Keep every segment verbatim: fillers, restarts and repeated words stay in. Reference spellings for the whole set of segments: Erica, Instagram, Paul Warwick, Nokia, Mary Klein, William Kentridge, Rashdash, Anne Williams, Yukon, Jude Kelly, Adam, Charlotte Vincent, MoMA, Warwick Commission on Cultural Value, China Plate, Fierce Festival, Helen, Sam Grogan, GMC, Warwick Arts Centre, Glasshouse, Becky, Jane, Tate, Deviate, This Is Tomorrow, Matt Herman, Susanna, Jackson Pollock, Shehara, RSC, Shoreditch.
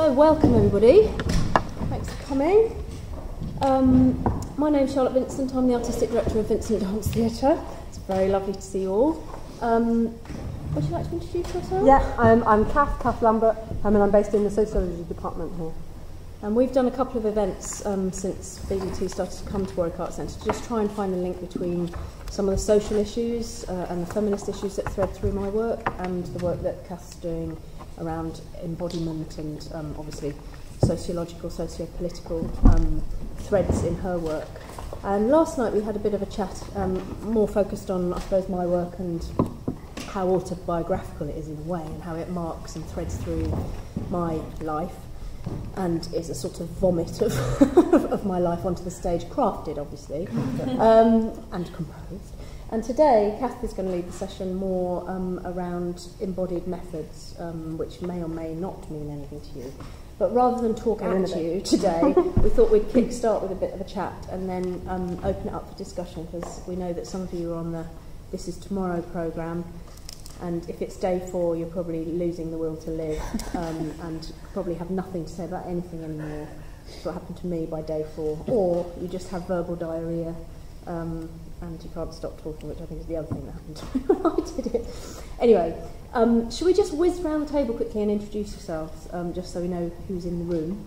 So welcome everybody, thanks for coming. Um, my name's Charlotte Vincent, I'm the Artistic Director of Vincent Dance Theatre. It's very lovely to see you all. Um, would you like to introduce yourself? Yeah, I'm, I'm Cath, Cath Lambert, um, and I'm based in the Sociology Department here. And we've done a couple of events um, since B B T started to come to Warwick Arts Centre to just try and find the link between some of the social issues uh, and the feminist issues that thread through my work and the work that Cath's doing around embodiment and um, obviously sociological, socio-political um, threads in her work. And last night we had a bit of a chat um, more focused on, I suppose, my work and how autobiographical it is in a way and how it marks and threads through my life and is a sort of vomit of, of my life onto the stage, crafted obviously, um, and composed. And today, Cath is going to lead the session more um, around embodied methods, um, which may or may not mean anything to you. But rather than talking at you today, we thought we'd kick start with a bit of a chat and then um, open it up for discussion, because we know that some of you are on the This Is Tomorrow programme, and if it's day four, you're probably losing the will to live um, and probably have nothing to say about anything anymore. That's what happened to me by day four. Or you just have verbal diarrhoea. Um, and you can't stop talking, which I think is the other thing that happened to me when I did it. Anyway, um, should we just whiz round the table quickly and introduce yourselves, um, just so we know who's in the room,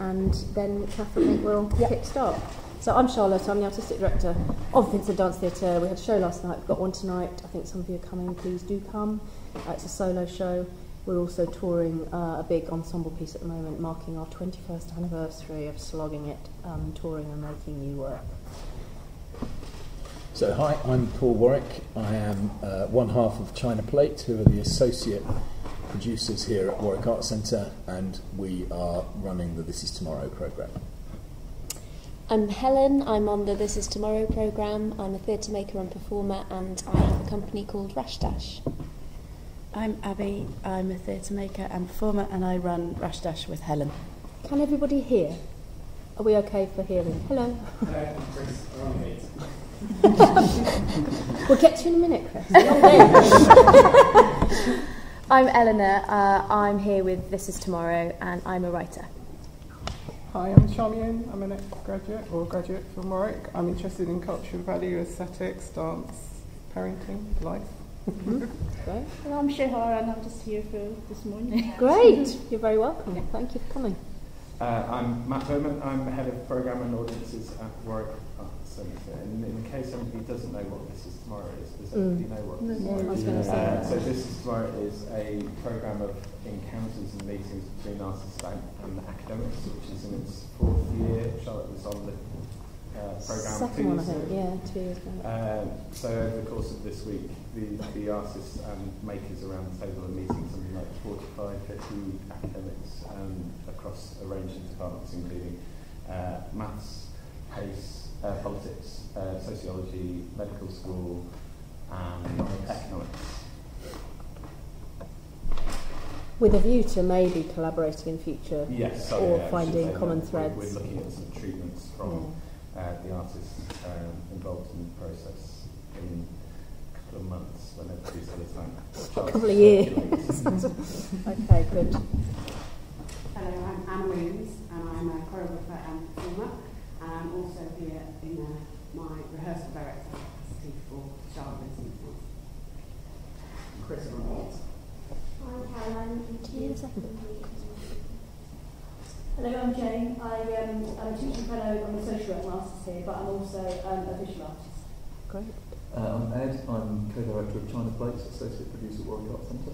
and then Catherine will yep. kick start. So I'm Charlotte, I'm the Artistic Director of Vincent Dance Theatre. We had a show last night, we've got one tonight. I think some of you are coming, please do come. Uh, it's a solo show. We're also touring uh, a big ensemble piece at the moment, marking our twenty-first anniversary of slogging it, um, touring and making new work. So hi, I'm Paul Warwick. I am uh, one half of China Plate, who are the associate producers here at Warwick Arts Centre, and we are running the This Is Tomorrow programme. I'm Helen, I'm on the This Is Tomorrow programme. I'm a theatre maker and performer, and I have a company called Rashdash. I'm Abby, I'm a theatre maker and performer, and I run Rashdash with Helen. Can everybody hear? Are we okay for hearing? Hello. Hello, Chris. We'll get to you in a minute, Chris. I'm Eleanor, uh, I'm here with This Is Tomorrow, and I'm a writer. Hi, I'm Charmian, I'm an ex-graduate or graduate from Warwick. I'm interested in cultural value, aesthetics, dance, parenting, life. Mm-hmm. Great. And I'm Shehara, and I'm just here for this morning. Great, you're very welcome, yeah. Thank you for coming. Uh, I'm Matt Herman, I'm head of programme and audiences at Warwick Arts Centre. And in the case somebody doesn't know what This Is Tomorrow is, does anybody mm. know what no, This Is Tomorrow is? Uh, so This Is Tomorrow is a programme of encounters and meetings between artists and the academics, which is in its fourth year. Charlotte was on the uh, programme Second one, I think, yeah, two years ago. Uh, so over the course of this week, the, the artists and makers around the table are meeting something like forty-five, fifty academics um, across a range of departments, including uh, maths, pace, uh, politics, uh, sociology, medical school, and economics. With a view to maybe collaborating in future, yes, sorry, or yeah, finding common threads. We're looking at some treatments from yeah. uh, the artists um, involved in the process in a couple of months, when they've produced all the time. A couple of years. Okay, good. Hello, I'm Anne Williams, and I'm a choreographer and performer, and I'm also here in uh, my rehearsal director capacity for Charlotte Vincent. Chris and Walt. I'm Helen. Hello, I'm Jane. I, um, I'm a teaching fellow, I'm a social work master's here, but I'm also um, a visual artist. Great. Uh, I'm Ed, I'm co-director of China Plate, associate producer at Warwick Arts Centre.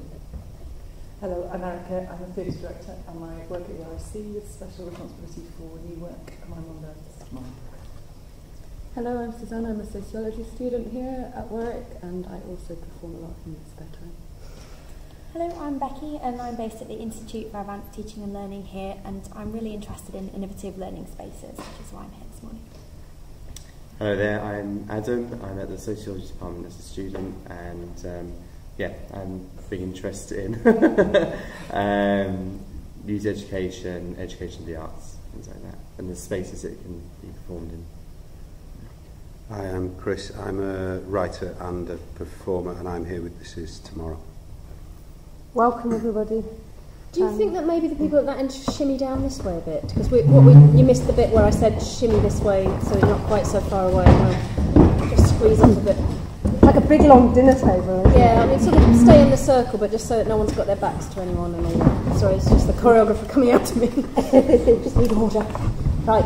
Hello, I'm Erica, I'm a theatre director and I work at the R S C with special responsibility for new work, and I'm on the This Is Tomorrow. Hello, I'm Susanna, I'm a sociology student here at Warwick, and I also perform a lot in my spare time. Hello, I'm Becky, and I'm based at the Institute for Advanced Teaching and Learning here, and I'm really interested in innovative learning spaces, which is why I'm here this morning. Hello there, I'm Adam, I'm at the sociology department as a student, and um, yeah, I'm big interest in um, youth education, education of the arts, things like that, and the spaces it can be performed in. Hi, I'm Chris, I'm a writer and a performer, and I'm here with This Is Tomorrow. Welcome everybody. Do you um, think that maybe the people at that end shimmy down this way a bit? Because we, what we, you missed the bit where I said shimmy this way so it's not quite so far away. And just squeeze up a bit. Like a big long dinner table. Yeah, I mean, sort of stay in the circle, but just so that no one's got their backs to anyone. And all. Sorry, it's just the choreographer coming out to me. Just need order. Right.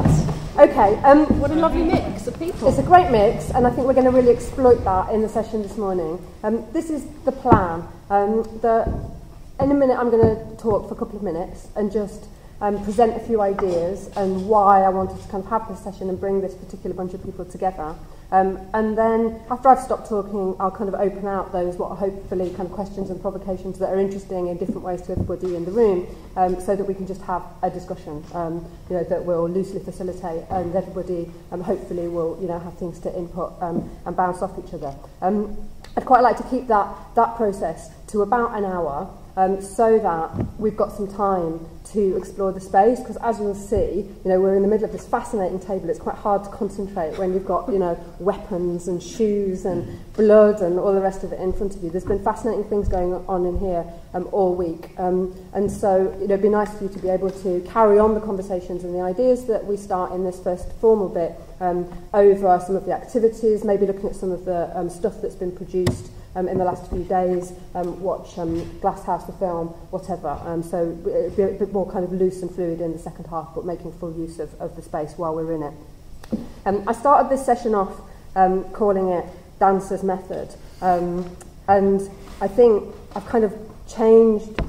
Okay. Um, what a lovely mix of people. It's a great mix, and I think we're going to really exploit that in the session this morning. Um, this is the plan. Um, the... In a minute, I'm going to talk for a couple of minutes and just um, present a few ideas and why I wanted to kind of have this session and bring this particular bunch of people together. Um, and then after I've stopped talking, I'll kind of open out those what are hopefully kind of questions and provocations that are interesting in different ways to everybody in the room, um, so that we can just have a discussion, um, you know, that will loosely facilitate, and everybody um, hopefully will, you know, have things to input um, and bounce off each other. Um, I'd quite like to keep that that process to about an hour. Um, so that we've got some time to explore the space, because as you'll see, you know, we're in the middle of this fascinating table. It's quite hard to concentrate when you've got, you know, weapons and shoes and blood and all the rest of it in front of you. There's been fascinating things going on in here um, all week, um, and so, you know, it'd be nice for you to be able to carry on the conversations and the ideas that we start in this first formal bit um, over some of the activities, maybe looking at some of the um, stuff that's been produced Um, in the last few days, um, watch um, Glasshouse, the film, whatever. Um, so it'll be a bit more kind of loose and fluid in the second half, but making full use of, of the space while we're in it. Um, I started this session off um, calling it Dancer's Method. Um, and I think I've kind of changed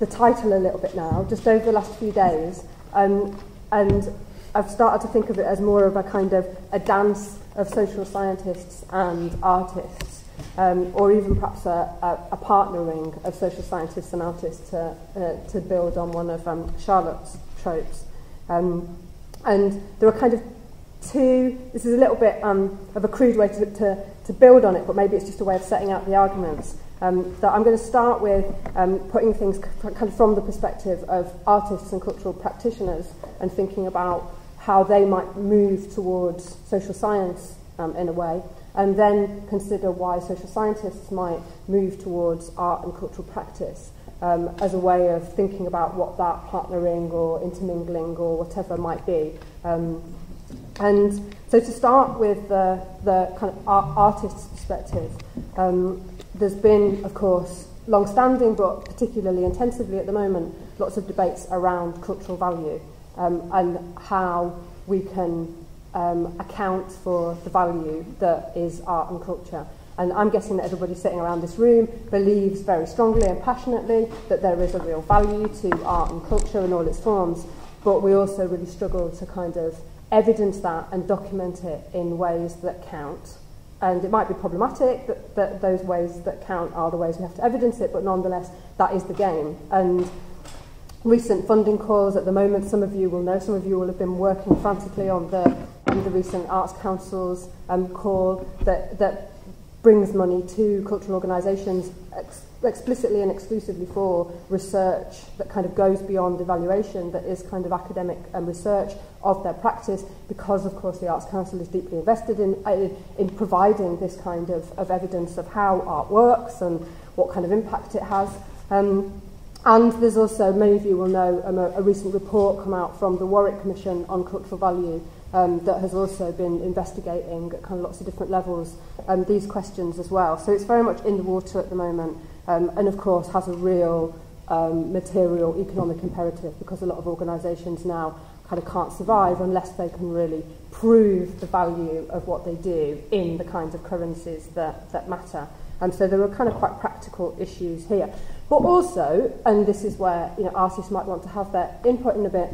the title a little bit now, just over the last few days. Um, and I've started to think of it as more of a kind of a dance of social scientists and artists. Um, or even perhaps a, a, a partnering of social scientists and artists to, uh, to build on one of um, Charlotte's tropes. Um, and there are kind of two, this is a little bit um, of a crude way to, to, to build on it, but maybe it's just a way of setting out the arguments. Um, that I'm going to start with um, putting things kind of from the perspective of artists and cultural practitioners and thinking about how they might move towards social science um, in a way. And then consider why social scientists might move towards art and cultural practice um, as a way of thinking about what that partnering or intermingling or whatever might be. Um, and so to start with the, the kind of art artist's perspective, um, there's been, of course, long-standing but particularly intensively at the moment, lots of debates around cultural value um, and how we can Um, account for the value that is art and culture. And I'm guessing that everybody sitting around this room believes very strongly and passionately that there is a real value to art and culture in all its forms, but we also really struggle to kind of evidence that and document it in ways that count. And it might be problematic that, that those ways that count are the ways we have to evidence it, but nonetheless, that is the game. And recent funding calls at the moment, some of you will know, some of you will have been working frantically on the the recent Arts Council's um, call that, that brings money to cultural organisations ex explicitly and exclusively for research that kind of goes beyond evaluation, that is kind of academic um, research of their practice, because of course the Arts Council is deeply invested in, in, in providing this kind of, of evidence of how art works and what kind of impact it has. Um, And there's also, many of you will know, um, a, a recent report come out from the Warwick Commission on Cultural Value um, that has also been investigating at kind of lots of different levels um, these questions as well. So it's very much in the water at the moment, um, and of course has a real um, material economic imperative, because a lot of organisations now kind of can't survive unless they can really prove the value of what they do in the kinds of currencies that, that matter. And so there are kind of quite practical issues here. But also, and this is where, you know, artists might want to have their input in a bit,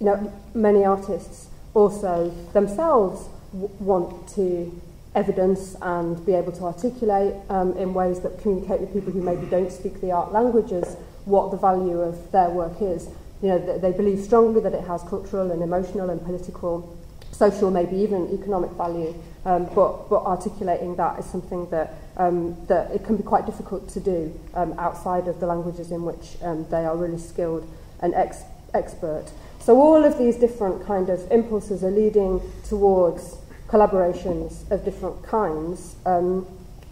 you know, many artists also themselves w want to evidence and be able to articulate um, in ways that communicate with people who maybe don't speak the art languages what the value of their work is. You know, th they believe strongly that it has cultural and emotional and political, social, maybe even economic value, um, but, but articulating that is something that, um, that it can be quite difficult to do um, outside of the languages in which um, they are really skilled and ex expert. So all of these different kind of impulses are leading towards collaborations of different kinds um,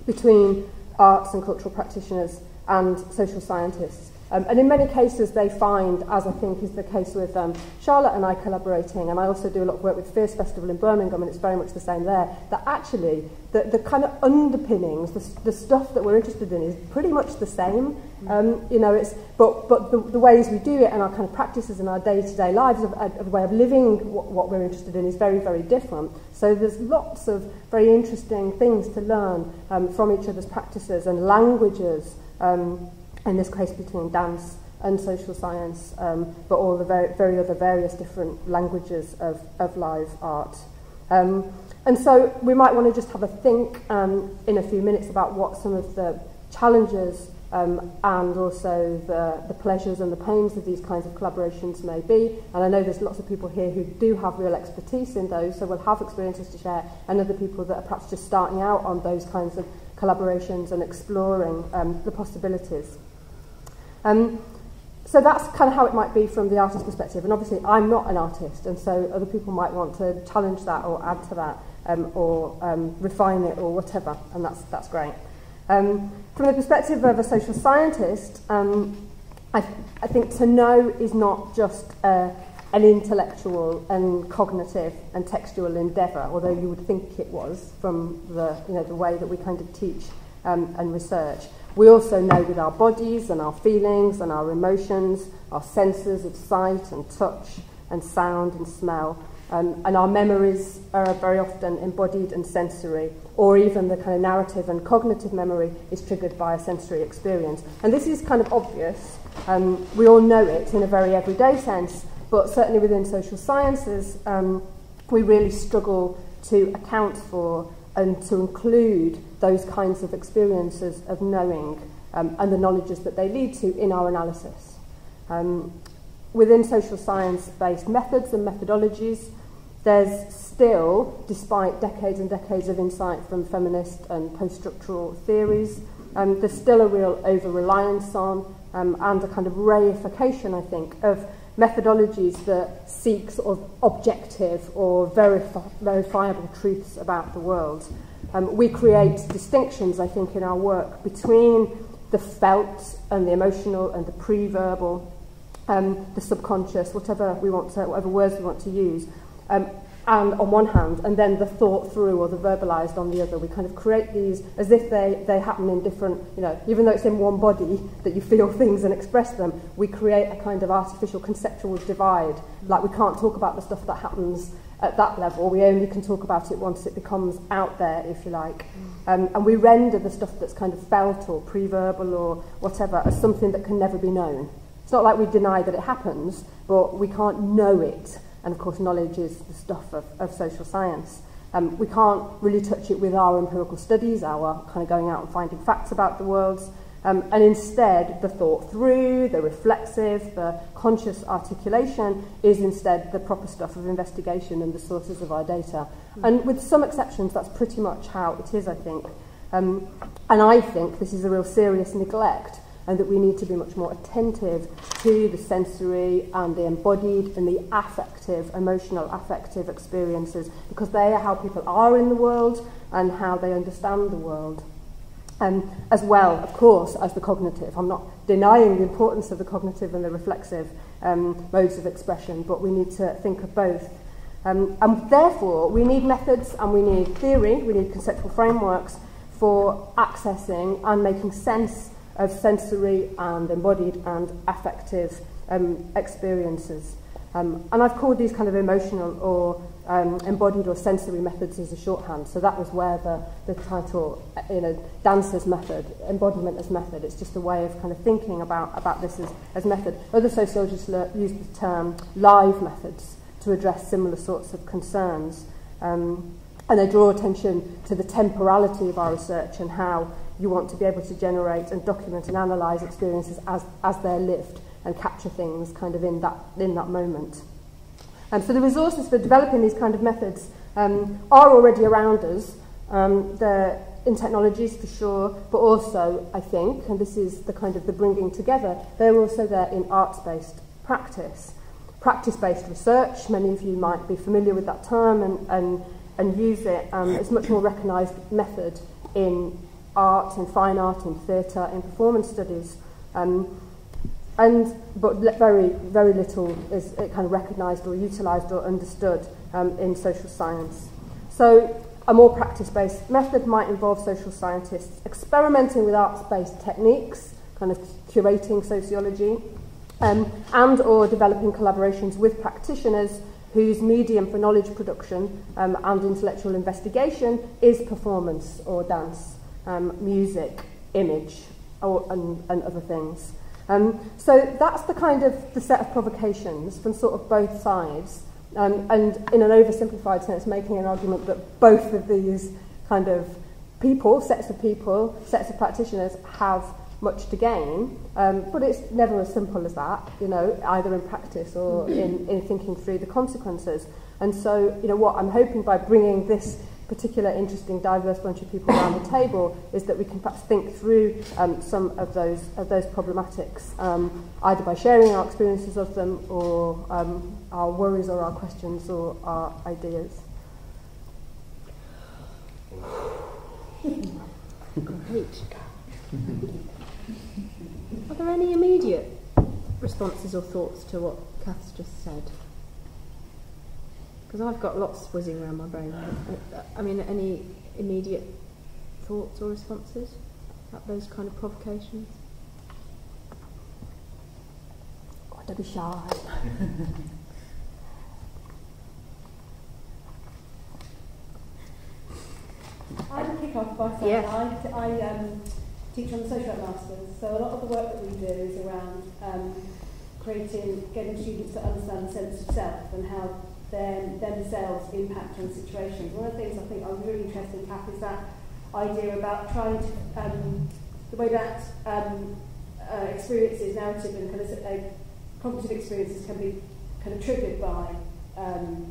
between arts and cultural practitioners and social scientists. Um, and in many cases they find, as I think is the case with um, Charlotte and I collaborating, and I also do a lot of work with Fierce Festival in Birmingham, and it's very much the same there, that actually the, the kind of underpinnings, the, the stuff that we're interested in is pretty much the same. Um, you know, it's, but, but the, the ways we do it and our kind of practices in our day-to-day lives, of, of, of way of living what, what we're interested in is very, very different. So there's lots of very interesting things to learn um, from each other's practices and languages, um, in this case between dance and social science, um, but all the very, very other various different languages of, of live art. Um, and so we might want to just have a think um, in a few minutes about what some of the challenges um, and also the, the pleasures and the pains of these kinds of collaborations may be. And I know there's lots of people here who do have real expertise in those, so we'll have experiences to share, and other people that are perhaps just starting out on those kinds of collaborations and exploring um, the possibilities. Um, so that's kind of how it might be from the artist's perspective, and obviously I'm not an artist, and so other people might want to challenge that or add to that um, or um, refine it or whatever, and that's, that's great. Um, from the perspective of a social scientist, um, I, th I think to know is not just uh, an intellectual and cognitive and textual endeavour, although you would think it was from the, you know, the way that we kind of teach um, and research. We also know with our bodies and our feelings and our emotions, our senses of sight and touch and sound and smell, um, and our memories are very often embodied and sensory, or even the kind of narrative and cognitive memory is triggered by a sensory experience. And this is kind of obvious, um, we all know it in a very everyday sense, but certainly within social sciences um, we really struggle to account for and to include those kinds of experiences of knowing um, and the knowledges that they lead to in our analysis. Um, within social science-based methods and methodologies, there's still, despite decades and decades of insight from feminist and post-structural theories, um, there's still a real over-reliance on um, and a kind of reification, I think, of methodologies that seek sort of objective or verifi- verifiable truths about the world. Um, we create distinctions, I think, in our work between the felt and the emotional and the pre-verbal, um, the subconscious, whatever we want to, whatever words we want to use, um, and on one hand, and then the thought through or the verbalised on the other. We kind of create these as if they, they happen in different, you know, even though it's in one body that you feel things and express them, we create a kind of artificial conceptual divide. Like, we can't talk about the stuff that happens at that level, we only can talk about it once it becomes out there, if you like. Um, and we render the stuff that's kind of felt or pre-verbal or whatever as something that can never be known. It's not like we deny that it happens, but we can't know it. And of course, knowledge is the stuff of, of social science. Um, we can't really touch it with our empirical studies, our kind of going out and finding facts about the world. Um, and instead, the thought through, the reflexive, the conscious articulation is instead the proper stuff of investigation and the sources of our data. Mm. And with some exceptions, that's pretty much how it is, I think. Um, and I think this is a real serious neglect, and that we need to be much more attentive to the sensory and the embodied and the affective, emotional affective experiences, because they are how people are in the world and how they understand the world. Um, as well, of course, as the cognitive. I'm not denying the importance of the cognitive and the reflexive um, modes of expression, but we need to think of both. Um, and therefore, we need methods and we need theory, we need conceptual frameworks for accessing and making sense of sensory and embodied and affective um, experiences. Um, and I've called these kind of emotional or um, embodied or sensory methods as a shorthand, so that was where the, the title, you know, dance as method, embodiment as method, it's just a way of kind of thinking about, about this as, as method. Other sociologists use the term live methods to address similar sorts of concerns, um, and they draw attention to the temporality of our research and how you want to be able to generate and document and analyse experiences as, as they're lived, and capture things kind of in that, in that moment. And um, so the resources for developing these kind of methods um, are already around us. Um, they're in technologies for sure, but also, I think, and this is the kind of the bringing together, they're also there in arts-based practice. Practice-based research, many of you might be familiar with that term and, and, and use it. Um, it's a much more recognised method in art and fine art, in theatre, in performance studies. Um, and but very, very little is kind of recognised or utilised or understood um, in social science. So a more practice-based method might involve social scientists experimenting with arts-based techniques, kind of curating sociology, um, and or developing collaborations with practitioners whose medium for knowledge production um, and intellectual investigation is performance or dance, um, music, image, or, and, and other things. Um, so that's the kind of the set of provocations from sort of both sides, um, and in an oversimplified sense, making an argument that both of these kind of people, sets of people, sets of practitioners have much to gain, um, but it's never as simple as that, you know, either in practice or in, in thinking through the consequences. And so, you know, what I'm hoping by bringing this particular interesting, diverse bunch of people around the table is that we can perhaps think through um, some of those of those problematics, um, either by sharing our experiences of them, or um, our worries, or our questions, or our ideas. Great. Are there any immediate responses or thoughts to what Cath's just said? Because I've got lots whizzing around my brain. I mean, any immediate thoughts or responses about those kind of provocations? God, don't be shy. I'll kick off by saying yes. I, I um, teach on the social art masters, so a lot of the work that we do is around um, creating, getting students to understand the sense of self and how Them, themselves impact on situations. One of the things I think I'm really interested in, Cath, is that idea about trying to, um, the way that um, uh, experiences, narrative and kind of uh, cognitive experiences can be kind of triggered by um,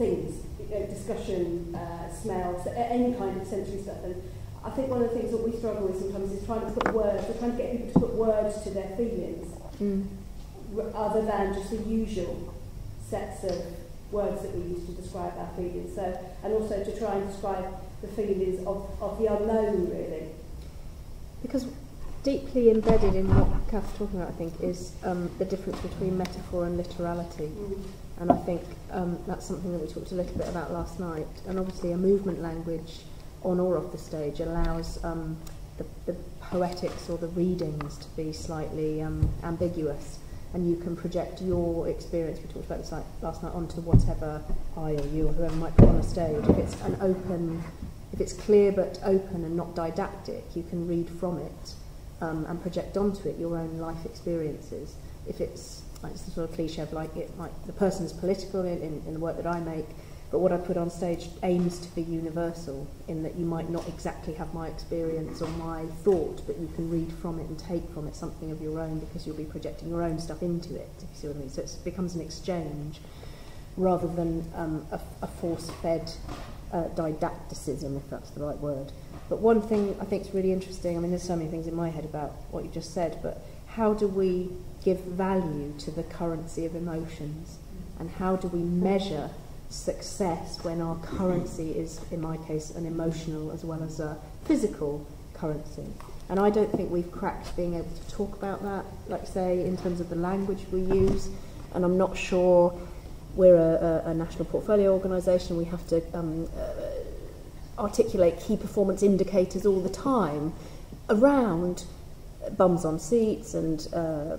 things, you know, discussion, uh, smells, any kind of sensory stuff. And I think one of the things that we struggle with sometimes is trying to put words, we're trying to get people to put words to their feelings, mm. other than just the usual sets of words that we use to describe our feelings, so, and also to try and describe the feelings of, of the unknown, really. Because deeply embedded in what Cath's talking about, I think, is um, the difference between metaphor and literality. Mm. And I think um, that's something that we talked a little bit about last night. And obviously a movement language on or off the stage allows um, the, the poetics or the readings to be slightly um, ambiguous. And you can project your experience, we talked about this last night, onto whatever I or you or whoever might be on a stage. If it's an open, if it's clear but open and not didactic, you can read from it um, and project onto it your own life experiences. If it's, like, it's the sort of cliche of like, it, like the person's political in, in, in the work that I make, but what I put on stage aims to be universal in that you might not exactly have my experience or my thought, but you can read from it and take from it something of your own because you'll be projecting your own stuff into it, if you see what I mean. So it becomes an exchange rather than um, a, a force-fed uh, didacticism, if that's the right word. But one thing I think is really interesting, I mean, there's so many things in my head about what you just said, but how do we give value to the currency of emotions? And how do we measure success when our currency is, in my case, an emotional as well as a physical currency? And I don't think we've cracked being able to talk about that, like say, in terms of the language we use. And I'm not sure we're a, a, a national portfolio organisation. We have to um, uh, articulate key performance indicators all the time around bums on seats and uh,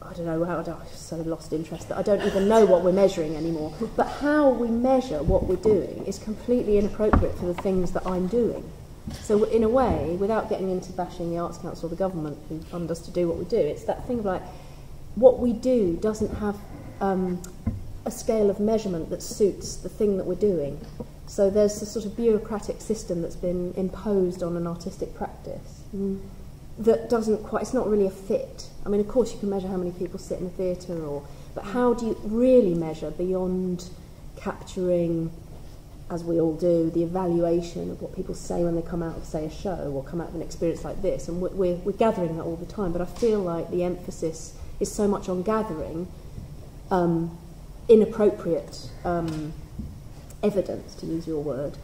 I don't know, how I've so lost interest that I don't even know what we're measuring anymore. But how we measure what we're doing is completely inappropriate for the things that I'm doing. So in a way, without getting into bashing the Arts Council or the government who fund us to do what we do, it's that thing of like, what we do doesn't have um, a scale of measurement that suits the thing that we're doing. So there's this sort of bureaucratic system that's been imposed on an artistic practice. Mm. That doesn't quite, it's not really a fit. I mean, of course you can measure how many people sit in a theatre or, but how do you really measure beyond capturing, as we all do, the evaluation of what people say when they come out of, say, a show or come out of an experience like this? And we're, we're gathering that all the time, but I feel like the emphasis is so much on gathering um, inappropriate um, evidence, to use your word,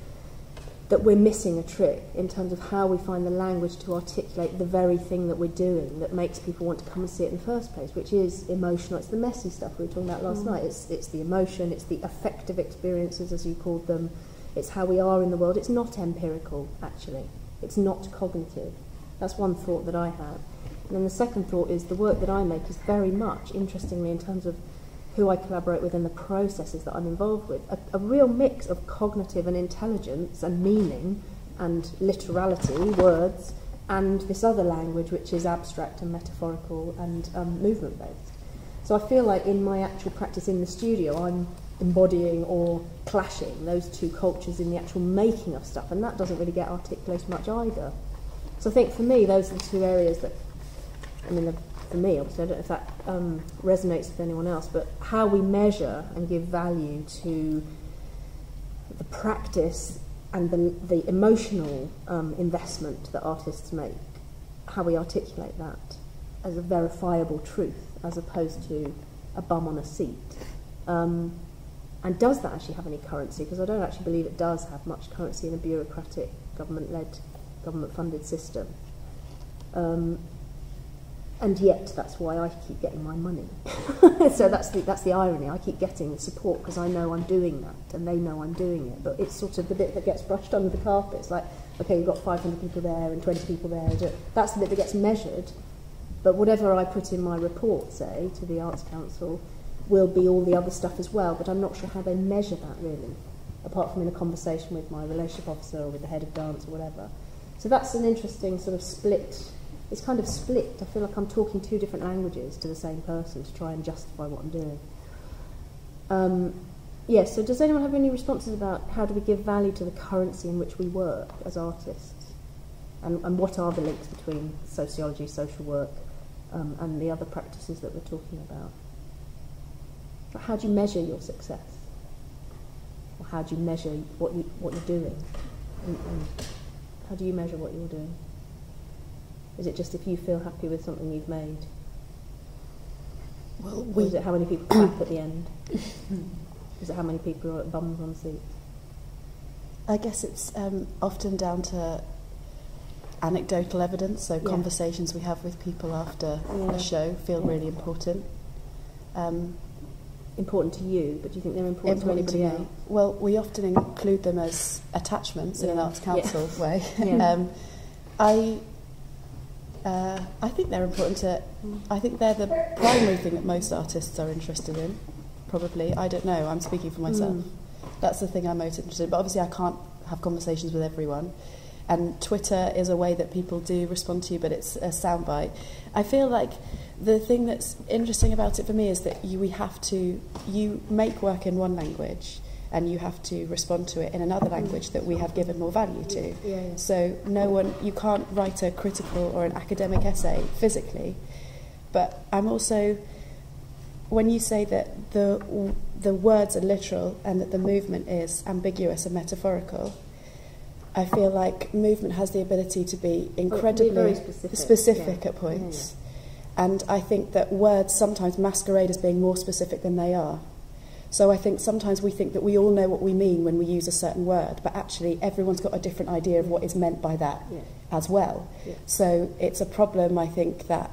that we're missing a trick in terms of how we find the language to articulate the very thing that we're doing that makes people want to come and see it in the first place, which is emotional. It's the messy stuff we were talking about last mm. night. It's, it's the emotion, it's the affective experiences, as you called them. It's how we are in the world. It's not empirical, actually. It's not cognitive. That's one thought that I have. And then the second thought is the work that I make is very much, interestingly, in terms of who I collaborate with and the processes that I'm involved with, a, a real mix of cognitive and intelligence and meaning and literality, words, and this other language which is abstract and metaphorical and um, movement-based. So I feel like in my actual practice in the studio, I'm embodying or clashing those two cultures in the actual making of stuff, and that doesn't really get articulated much either. So I think for me, those are the two areas that, I mean, the, for me, obviously, I don't know if that um, resonates with anyone else, but how we measure and give value to the practice and the, the emotional um, investment that artists make, how we articulate that as a verifiable truth as opposed to a bum on a seat. Um, and does that actually have any currency? Because I don't actually believe it does have much currency in a bureaucratic, government-led, government-funded system. Um, And yet, that's why I keep getting my money. So that's the, that's the irony. I keep getting the support because I know I'm doing that, and they know I'm doing it. But it's sort of the bit that gets brushed under the carpet. It's like, okay, you've got five hundred people there and twenty people there. That's the bit that gets measured. But whatever I put in my report, say, to the Arts Council, will be all the other stuff as well. But I'm not sure how they measure that, really, apart from in a conversation with my relationship officer or with the head of dance or whatever. So that's an interesting sort of split. It's kind of split. I feel like I'm talking two different languages to the same person to try and justify what I'm doing. Um, yes, yeah, so does anyone have any responses about how do we give value to the currency in which we work as artists? And, and what are the links between sociology, social work, um, and the other practices that we're talking about? But how do you measure your success? Or how do you measure what, you, what you're doing? Mm-mm. How do you measure what you're doing? Is it just if you feel happy with something you've made? Well, we is it how many people clap at the end? Is it how many people are at bums on seats? I guess it's um, often down to anecdotal evidence, so yeah. Conversations we have with people after yeah. a show feel yeah. really important. Um, important to you, but do you think they're important, important to anybody else? Well, we often include them as attachments yeah. in an Arts Council yeah. way. Yeah. um, I... Uh, I think they're important to, I think they're the primary thing that most artists are interested in, probably. I don't know, I'm speaking for myself. Mm. That's the thing I'm most interested in, but obviously I can't have conversations with everyone. And Twitter is a way that people do respond to you, but it's a soundbite. I feel like the thing that's interesting about it for me is that you, we have to, you make work in one language, and you have to respond to it in another language that we have given more value to. Yeah, yeah. So no one, you can't write a critical or an academic essay physically. But I'm also, when you say that the, the words are literal and that the movement is ambiguous and metaphorical, I feel like movement has the ability to be incredibly well, it'd be very specific, specific yeah. at points. Yeah, yeah. And I think that words sometimes masquerade as being more specific than they are. So I think sometimes we think that we all know what we mean when we use a certain word, but actually everyone's got a different idea of what is meant by that yeah. as well. Yeah. So it's a problem, I think, that,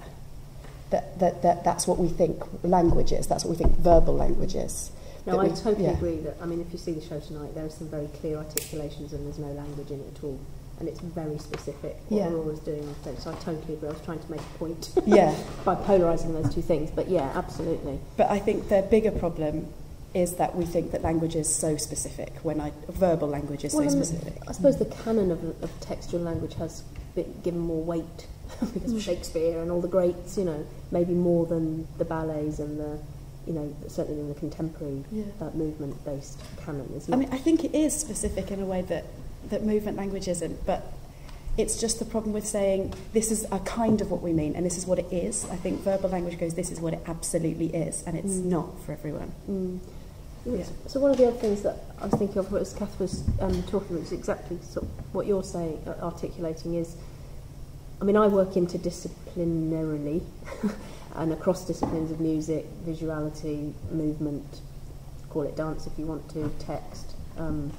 that, that, that that's what we think language is, that's what we think verbal language is. No, I we, totally yeah. agree that, I mean, if you see the show tonight, there are some very clear articulations and there's no language in it at all. And it's very specific, what yeah. we're always doing. So I totally agree, I was trying to make a point yeah. by polarising those two things, but yeah, absolutely. But I think the bigger problem is that we think that language is so specific, when I, verbal language is well, so specific. I suppose the canon of, of textual language has been given more weight, because of Shakespeare and all the greats, you know, maybe more than the ballets and the, you know, certainly in the contemporary yeah. uh, movement-based canon, isn't it? I mean, I think it is specific in a way that, that movement language isn't, but it's just the problem with saying this is a kind of what we mean and this is what it is. I think verbal language goes, this is what it absolutely is, and it's mm. not for everyone. Mm. Yeah. So one of the other things that I was thinking of was Cath was um, talking, which is exactly sort of what you're saying, uh, articulating is, I mean, I work interdisciplinarily and across disciplines of music, visuality, movement, call it dance if you want to, text, um,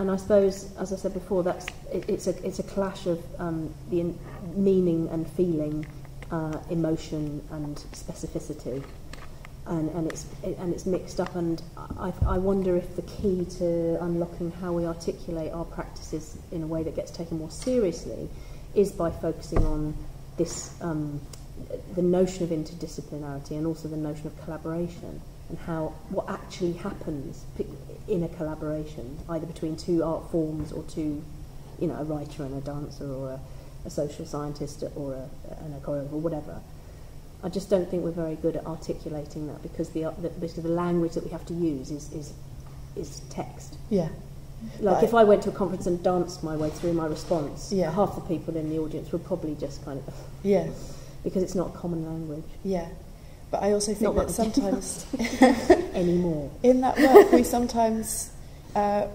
and I suppose, as I said before, that's it, it's a it's a clash of um, the in meaning and feeling, uh, emotion and specificity, and and it's it, and it's mixed up. And I, I wonder if the key to unlocking how we articulate our practices in a way that gets taken more seriously is by focusing on this um, the notion of interdisciplinarity and also the notion of collaboration, and how what actually happens in a collaboration, either between two art forms or two, you know, a writer and a dancer, or a, a social scientist, or a, and a choreographer, or whatever. I just don't think we're very good at articulating that, because the, the because the language that we have to use is is, is text. Yeah. Like right. If I went to a conference and danced my way through my response, yeah. half the people in the audience would probably just kind of yeah, because it's not common language. Yeah. But I also think not that sometimes anymore in that work we sometimes uh,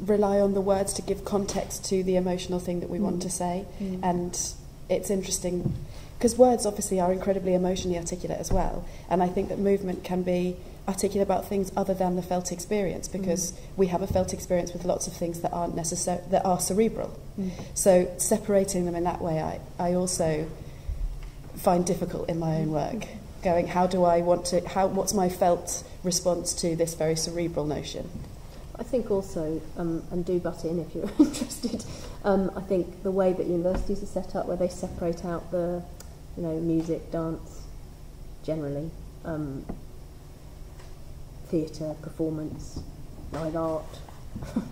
rely on the words to give context to the emotional thing that we mm. want to say, mm. and it's interesting because words obviously are incredibly emotionally articulate as well, and I think that movement can be articulate about things other than the felt experience, because mm. we have a felt experience with lots of things that aren't necessar- that are cerebral. Mm. So separating them in that way, I, I also find difficult in my own work, going how do I want to how what's my felt response to this very cerebral notion. I think also um, and do butt in if you're interested, um, I think the way that universities are set up, where they separate out the you know music, dance, generally um, theatre, performance, live art,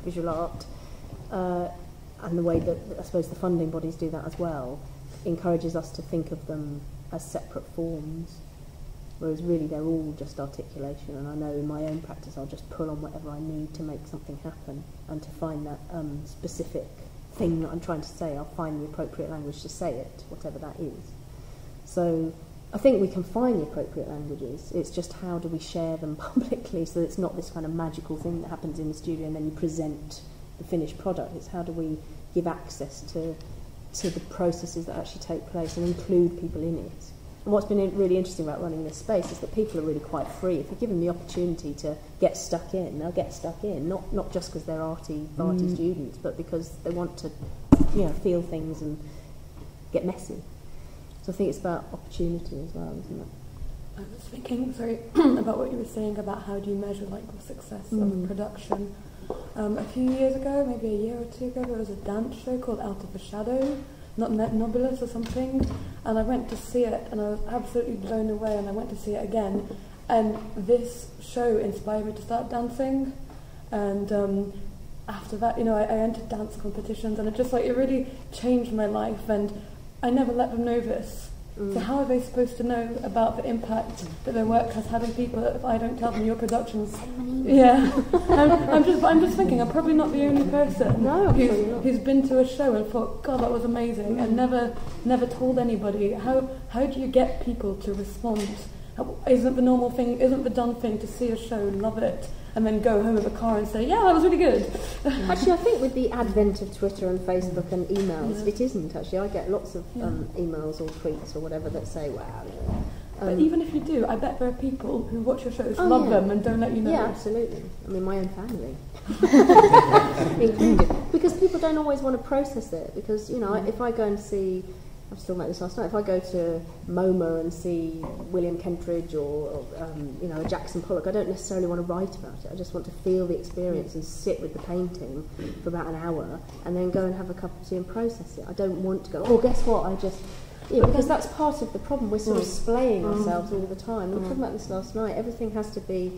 visual art, uh, and the way that I suppose the funding bodies do that as well encourages us to think of them as separate forms, whereas really they're all just articulation. And I know in my own practice I'll just pull on whatever I need to make something happen, and to find that um, specific thing that I'm trying to say, I'll find the appropriate language to say it, whatever that is. So I think we can find the appropriate languages, it's just how do we share them publicly so that it's not this kind of magical thing that happens in the studio and then you present the finished product. It's how do we give access to to the processes that actually take place and include people in it. And what's been really interesting about running this space is that people are really quite free. If you give them the opportunity to get stuck in, they'll get stuck in, not not just because they're arty, arty mm. students, but because they want to you know, feel things and get messy. So I think it's about opportunity as well, isn't it? I was thinking, sorry, about what you were saying about how do you measure like the success mm. of production. Um, a few years ago, maybe a year or two ago, there was a dance show called Out of the Shadow, not Net Nobilis or something, and I went to see it and I was absolutely blown away, and I went to see it again, and this show inspired me to start dancing, and um, after that, you know, I, I entered dance competitions, and it just like, it really changed my life, and I never let them know this. Mm. So how are they supposed to know about the impact that their work has had on people if I don't tell them your productions? Yeah, I'm, I'm just I'm just thinking I'm probably not the only person no, who's, who's been to a show and thought, God, that was amazing, and never never told anybody. How how do you get people to respond? How, isn't the normal thing, isn't the done thing to see a show, love it, and then go home with a car and say, yeah, that was really good. Actually, I think with the advent of Twitter and Facebook and emails, yeah. it isn't, actually. I get lots of yeah. um, emails or tweets or whatever that say, wow. Um, but even if you do, I bet there are people who watch your shows, oh, love yeah. them, and don't let you know. Yeah, absolutely. I mean, my own family. Included. Because people don't always want to process it. Because, you know, mm. if I go and see... I was talking about this last night. If I go to MoMA and see William Kentridge or, or um, you know, Jackson Pollock, I don't necessarily want to write about it. I just want to feel the experience and sit with the painting for about an hour and then go and have a cup of tea and process it. I don't want to go, oh, guess what, I just... You know, because that's part of the problem. We're sort of splaying ourselves all the time. We were talking about this last night. Everything has to be...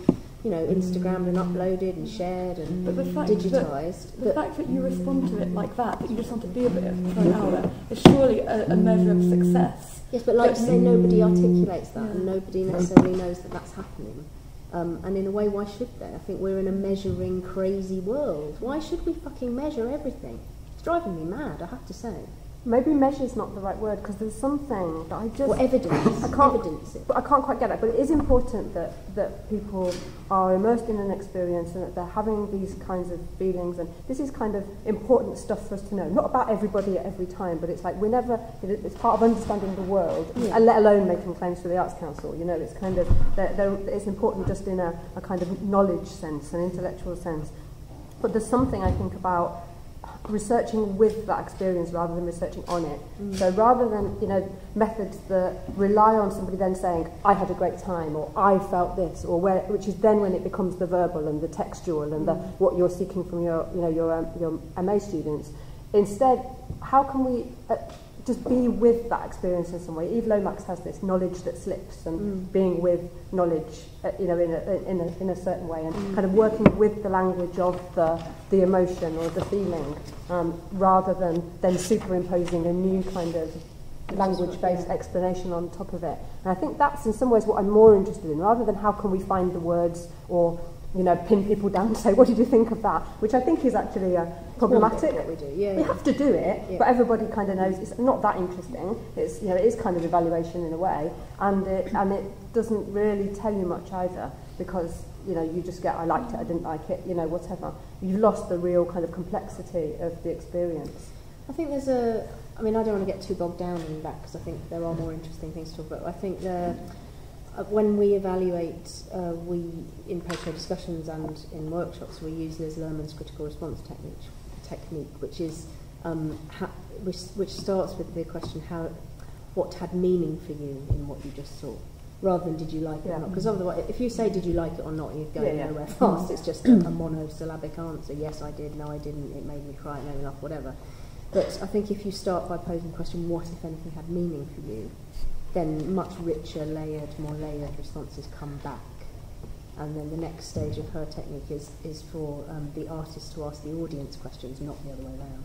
you know, Instagrammed and uploaded and shared and digitised. The, the fact that you respond to it like that, that you just want to be a bit for an hour, is surely a, a measure of success. Yes, but like you say, nobody articulates that, yeah. and nobody necessarily knows that that's happening. Um, and in a way, why should they? I think we're in a measuring crazy world. Why should we fucking measure everything? It's driving me mad, I have to say. Maybe measure's not the right word, because there's something that I just... Well, evidence. I can't, evidence it. But I can't quite get it. But it is important that, that people are immersed in an experience and that they're having these kinds of feelings. And this is kind of important stuff for us to know. Not about everybody at every time, but it's like we're never... It's part of understanding the world, yeah. and let alone making claims to the Arts Council. You know, it's kind of... They're, they're, it's important just in a, a kind of knowledge sense, an intellectual sense. But there's something I think about researching with that experience rather than researching on it. Mm. So rather than, you know, methods that rely on somebody then saying, I had a great time, or I felt this, or where, which is then when it becomes the verbal and the textual and mm. the, what you're seeking from your, you know, your, um, your M A students. Instead, how can we uh, just be with that experience in some way? Eve Lomax has this knowledge that slips, and mm. being with knowledge, uh, you know, in a, in, a, in a certain way, and mm. kind of working with the language of the, the emotion or the feeling, um, rather than then superimposing a new kind of language-based yeah. explanation on top of it. And I think that's in some ways what I'm more interested in, rather than how can we find the words or, you know, pin people down and say, what did you think of that? Which I think is actually a problematic. Well, we do. Yeah, we yeah. have to do it, yeah. but everybody kind of knows it's not that interesting. It's, you know, it is kind of evaluation in a way, and it and it doesn't really tell you much either, because, you know, you just get, I liked it, I didn't like it, you know, whatever. You've lost the real kind of complexity of the experience. I think there's a, I mean, I don't want to get too bogged down in that, because I think there are more interesting things to talk about. I think the when we evaluate, uh, we in postgrad discussions and in workshops, we use Liz Lerman's critical response technique, technique which is um, ha which, which starts with the question, how, what had meaning for you in what you just saw, rather than did you like it yeah. or not? Because otherwise, if you say did you like it or not, you're going yeah, yeah. nowhere fast. It's just a, a monosyllabic answer: yes, I did; no, I didn't; it made me cry; it made me laugh; whatever. But I think if you start by posing the question, what if anything had meaning for you, then much richer, layered, more layered responses come back. And then the next stage of her technique is, is for um, the artist to ask the audience questions, not the other way around,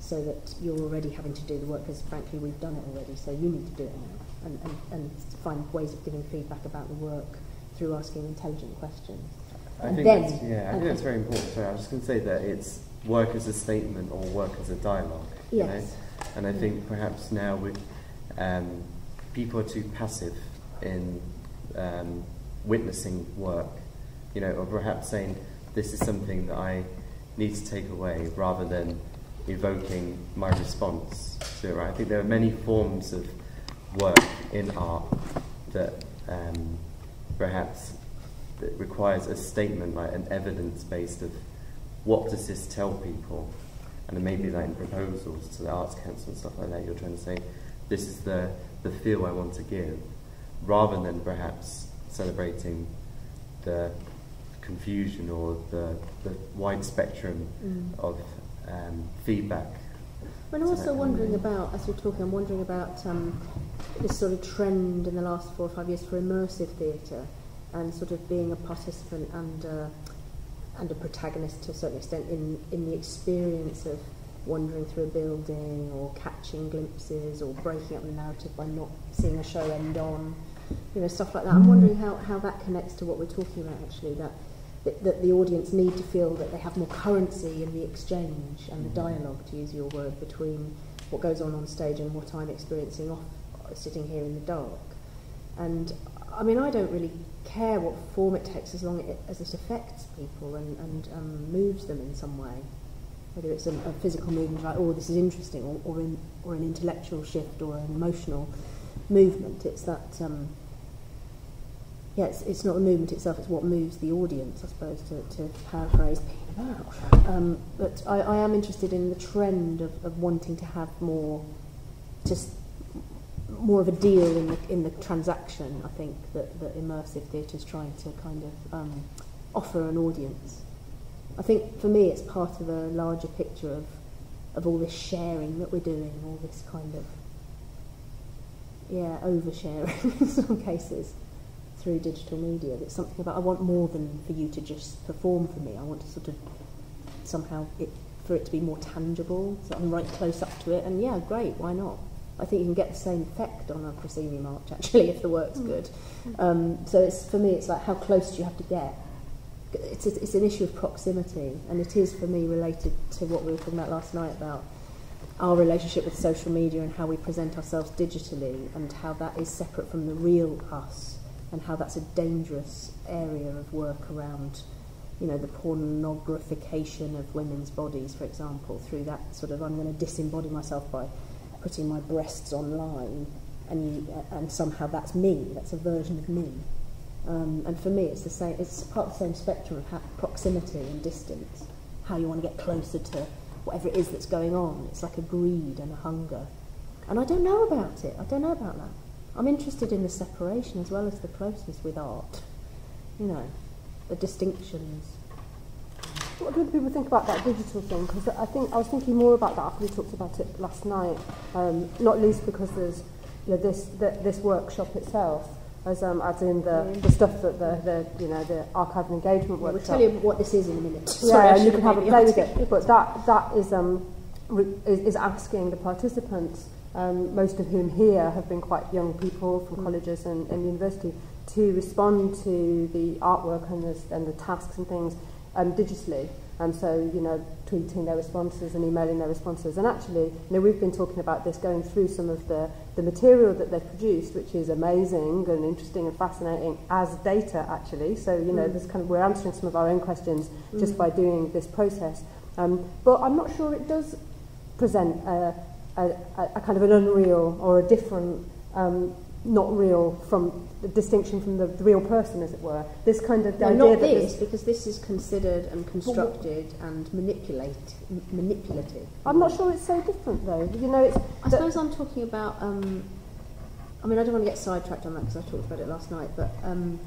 so that you're already having to do the work, because frankly we've done it already, so you need to do it now, and, and, and find ways of giving feedback about the work through asking intelligent questions. I and think then, that's, yeah, I think that's very important. Sorry, I was just going to say that it's work as a statement or work as a dialogue. Yes. You know? And I yeah. think perhaps now we um, people are too passive in um, witnessing work, you know, or perhaps saying this is something that I need to take away, rather than evoking my response to it. Right? I think there are many forms of work in art that um, perhaps that requires a statement, like an evidence based of what does this tell people, and it may be like in proposals to the Arts Council and stuff like that. You're trying to say this is the the feel I want to give, rather than perhaps celebrating the confusion or the, the wide spectrum mm. of um, feedback. I'm also wondering about, as you're talking, I'm wondering about um, this sort of trend in the last four or five years for immersive theatre, and sort of being a participant and a, and a protagonist to a certain extent in, in the experience of wandering through a building, or catching glimpses, or breaking up the narrative by not seeing a show end on, you know, stuff like that. I'm wondering how, how that connects to what we're talking about, actually, that, that, that the audience need to feel that they have more currency in the exchange and the dialogue, to use your word, between what goes on on stage and what I'm experiencing off, sitting here in the dark. And, I mean, I don't really care what form it takes, as long as it affects people and, and um, moves them in some way. Whether it's a, a physical movement, like, oh, this is interesting, or, or, in, or an intellectual shift, or an emotional movement. It's that, um, yeah, it's, it's not the movement itself, it's what moves the audience, I suppose, to, to paraphrase Pina Bausch. Um, but I, I am interested in the trend of, of wanting to have more, just more of a deal in the, in the transaction, I think, that, that immersive theatre is trying to kind of um, offer an audience. I think for me it's part of a larger picture of, of all this sharing that we're doing, all this kind of, yeah, oversharing in some cases through digital media. That's something about, I want more than for you to just perform for me. I want to sort of somehow it, for it to be more tangible, so I'm right close up to it, and yeah, great, why not? I think you can get the same effect on a proscenium arch, actually, if the work's mm. good. Um, so it's, for me it's like, how close do you have to get? It's, a, it's an issue of proximity, and it is for me related to what we were talking about last night about our relationship with social media and how we present ourselves digitally, and how that is separate from the real us, and how that's a dangerous area of work around, you know, the pornographification of women's bodies, for example, through that sort of, I'm going to disembody myself by putting my breasts online, and, you, and somehow that's me, that's a version of me. Um, and for me, it's the same. It's part of the same spectrum of proximity and distance. how you want to get closer to whatever it is that's going on. It's like a greed and a hunger. And I don't know about it. I don't know about that. I'm interested in the separation as well as the closeness with art. You know, the distinctions. What do other people think about that digital thing? Because I think I was thinking more about that after we talked about it last night. Um, not least because there's, you know, this the, this workshop itself, as um, as in the, yeah. the stuff that the, the you know the archive and engagement workshop. We'll tell you what this is in a minute. Sorry, yeah, and you can have a play with it. But that that is um is, is asking the participants, um, most of whom here have been quite young people from mm. colleges and, and university, to respond to the artwork and the and the tasks and things. Um, digitally, and um, so you know, tweeting their responses and emailing their responses. And actually, you know, we've been talking about this, going through some of the the material that they've produced, which is amazing and interesting and fascinating as data, actually. So you know, mm. this kind of we're answering some of our own questions mm. just by doing this process. Um, but I'm not sure it does present a, a, a kind of an unreal or a different, um, not real from. The distinction from the, the real person, as it were. This kind of the no, idea not this, that this, because this is considered and constructed well, and manipulate, m manipulative. I'm not sure it's so different, though. You know, it's. I suppose I'm talking about. Um, I mean, I don't want to get sidetracked on that because I talked about it last night. But um,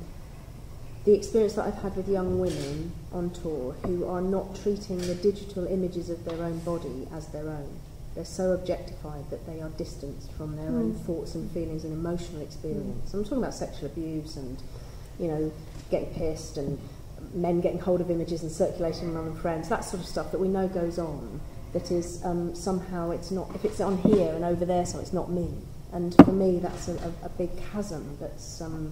the experience that I've had with young women on tour who are not treating the digital images of their own body as their own. They're so objectified that they are distanced from their mm. own thoughts and feelings and emotional experience. Mm. I'm talking about sexual abuse and, you know, getting pissed and men getting hold of images and circulating among friends, that sort of stuff that we know goes on, that is um, somehow it's not, if it's on here and over there, so it's not me. And for me, that's a, a, a big chasm that's, um,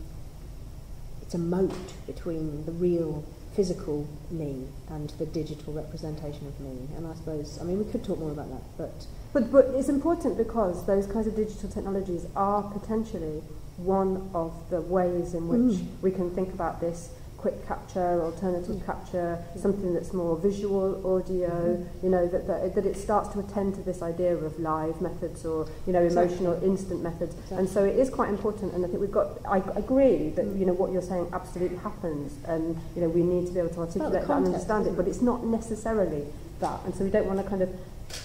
it's a moat between the real physical me and the digital representation of me, and I suppose I mean we could talk more about that, but but but it's important because those kinds of digital technologies are potentially one of the ways in which mm. we can think about this quick capture, alternative mm. capture, mm. something that's more visual, audio. Mm. You know that, that that it starts to attend to this idea of live methods or you know exactly. emotional instant methods, exactly. and so it is quite important. And I think we've got. I agree that mm. you know what you're saying absolutely happens, and you know we need to be able to articulate well, context, that and understand it, it. But it's not necessarily that, and so we don't want to kind of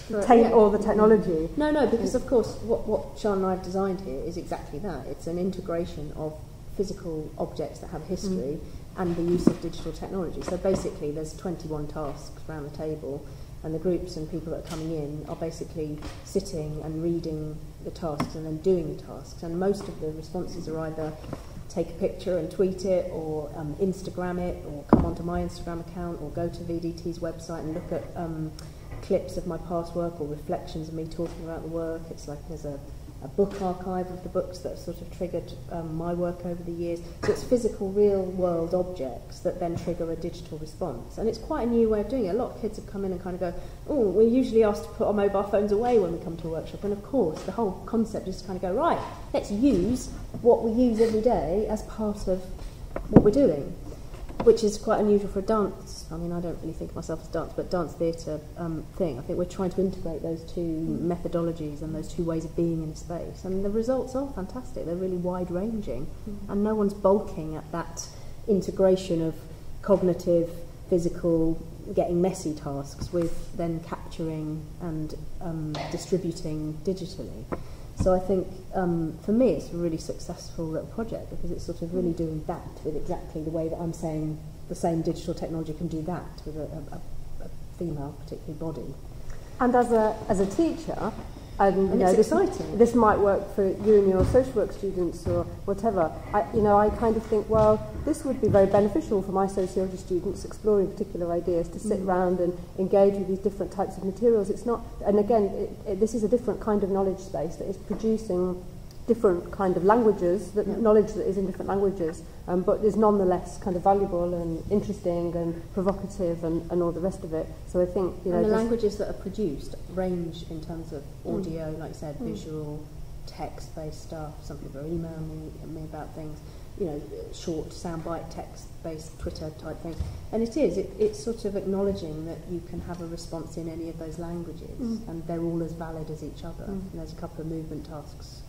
but, taint yeah. all the technology. No, no, because of course what what Sean and I have designed here is exactly that. It's an integration of physical objects that have history. Mm. and the use of digital technology. So basically there's twenty-one tasks around the table and the groups and people that are coming in are basically sitting and reading the tasks and then doing the tasks. And most of the responses are either take a picture and tweet it or um, Instagram it or come onto my Instagram account or go to V D T's website and look at um, clips of my past work or reflections of me talking about the work. It's like there's a a book archive of the books that sort of triggered um, my work over the years. So it's physical, real-world objects that then trigger a digital response. And it's quite a new way of doing it. A lot of kids have come in and kind of go, oh, we're usually asked to put our mobile phones away when we come to a workshop. And of course, the whole concept is to kind of go, right, let's use what we use every day as part of what we're doing, which is quite unusual for a dance. I mean, I don't really think of myself as dance, but dance theatre um, thing. I think we're trying to integrate those two mm. methodologies and those two ways of being in a space. And the results are fantastic. They're really wide-ranging. Mm. And no one's balking at that integration of cognitive, physical, getting messy tasks with then capturing and um, distributing digitally. So I think, um, for me, it's a really successful little project because it's sort of really mm. doing that with exactly the way that I'm saying the same digital technology can do that with a, a, a female, particularly body. And as a, as a teacher, and, and you know, it's this, exciting. This might work for you and your social work students or whatever. I, you know, I kind of think, well, this would be very beneficial for my sociology students exploring particular ideas to sit mm. around and engage with these different types of materials. It's not, and again, it, it, this is a different kind of knowledge space that is producing different kind of languages, that yeah. knowledge that is in different languages, um, but is nonetheless kind of valuable and interesting and provocative and, and all the rest of it. So I think, you know, and the languages that are produced range in terms of audio, mm. like you said, mm. visual, text-based stuff. Some people are emailing me, me about things, you know, short soundbite text-based Twitter type thing. And it is, it, it's sort of acknowledging that you can have a response in any of those languages, mm. and they're all as valid as each other. Mm. And there's a couple of movement tasks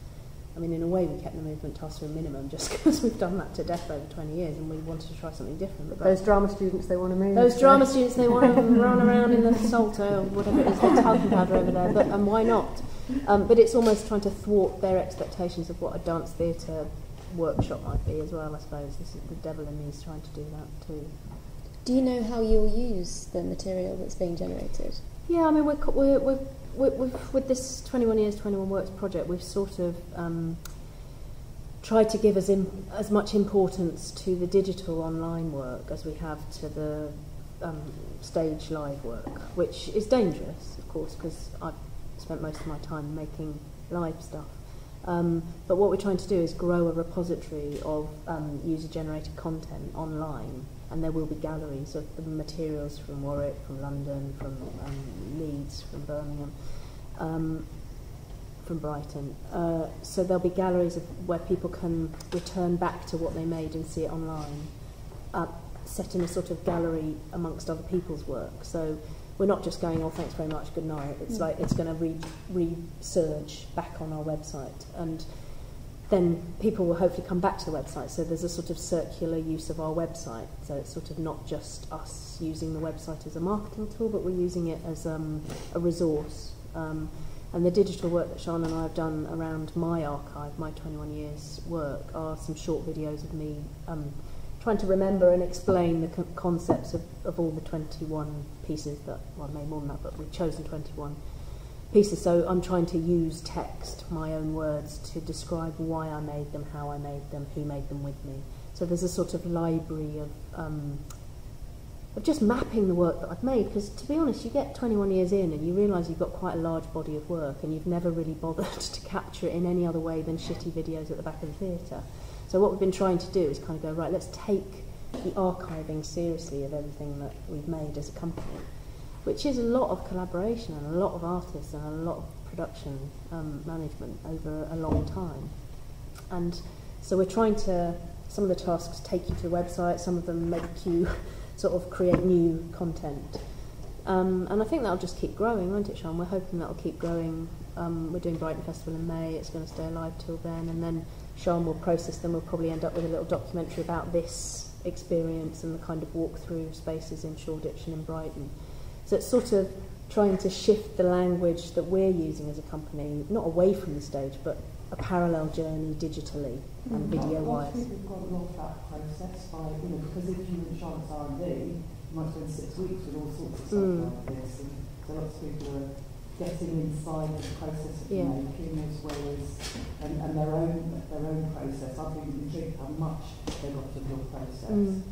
I mean, in a way, we kept the movement tasks to a minimum just because we've done that to death over twenty years and we wanted to try something different. But those drama students, they want to move. Those so. drama students, they want to run around in the Salto or whatever it is, the talcum powder over there, but um, why not? Um, but it's almost trying to thwart their expectations of what a dance theatre workshop might be as well, I suppose. This is the devil in me is trying to do that too. Do you know how you'll use the material that's being generated? Yeah, I mean, we're... we're, we're With, with, with this twenty-one years, twenty-one works project, we've sort of um, tried to give as, in, as much importance to the digital online work as we have to the um, stage live work, which is dangerous, of course, because I've spent most of my time making live stuff. Um, but what we're trying to do is grow a repository of um, user-generated content online. And there will be galleries of the materials from Warwick, from London, from um, Leeds, from Birmingham, um, from Brighton. Uh, so there'll be galleries of, where people can return back to what they made and see it online, uh, set in a sort of gallery amongst other people's work. So we're not just going, oh, thanks very much, good night. It's like it's going to re, re-surge back on our website. And then people will hopefully come back to the website. So there's a sort of circular use of our website. So it's sort of not just us using the website as a marketing tool, but we're using it as um, a resource. Um, and the digital work that Sean and I have done around my archive, my twenty-one years work, are some short videos of me um, trying to remember and explain the co concepts of, of all the twenty-one pieces that, well, I made more than that, but we've chosen twenty-one. Pieces, so I'm trying to use text, my own words, to describe why I made them, how I made them, who made them with me. So there's a sort of library of, um, of just mapping the work that I've made, because to be honest, you get twenty-one years in and you realise you've got quite a large body of work and you've never really bothered to capture it in any other way than shitty videos at the back of the theatre. So what we've been trying to do is kind of go, right, let's take the archiving seriously of everything that we've made as a company, which is a lot of collaboration and a lot of artists and a lot of production um, management over a long time. And so we're trying to, some of the tasks take you to the website, some of them make you sort of create new content. Um, and I think that'll just keep growing, won't it, Sean? We're hoping that'll keep growing. Um, we're doing Brighton Festival in May, it's going to stay alive till then, and then Sean will process them. We'll probably end up with a little documentary about this experience and the kind of walkthrough spaces in Shoreditch and in Brighton. So it's sort of trying to shift the language that we're using as a company, not away from the stage, but a parallel journey digitally and mm-hmm. video-wise. I think we've got a lot of that process by, you know, because if you and Charlotte's R and D, you might spend six weeks with all sorts of stuff mm. like this. And so lots of people are getting inside the process of yeah. making as well as and, and their own their own process. I think you think how much they got to your process. Mm.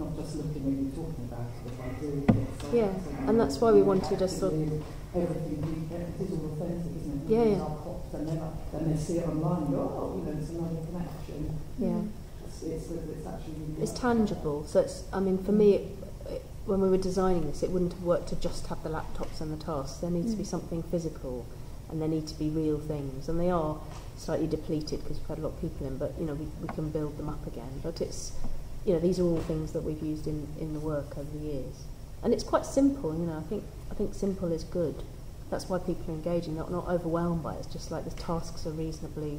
Not just looking when you're talking about it, but by doing it. So yeah, so and that's why we wanted us sort of... Everything, it is all authentic, isn't it? Yeah, yeah. Popped and, then, and they see it online, you oh, you know, it's another connection. Yeah. It's, it's, it's actually... Really it's tangible, so it's, I mean, for me, it, it, when we were designing this, it wouldn't have worked to just have the laptops and the tasks. There needs mm. to be something physical, and there need to be real things, and they are slightly depleted because we've had a lot of people in, but, you know, we, we can build them up again, but it's... You know, these are all things that we've used in, in the work over the years. And it's quite simple, you know, I think I think simple is good. That's why people are engaging, not not overwhelmed by it. It's just like the tasks are reasonably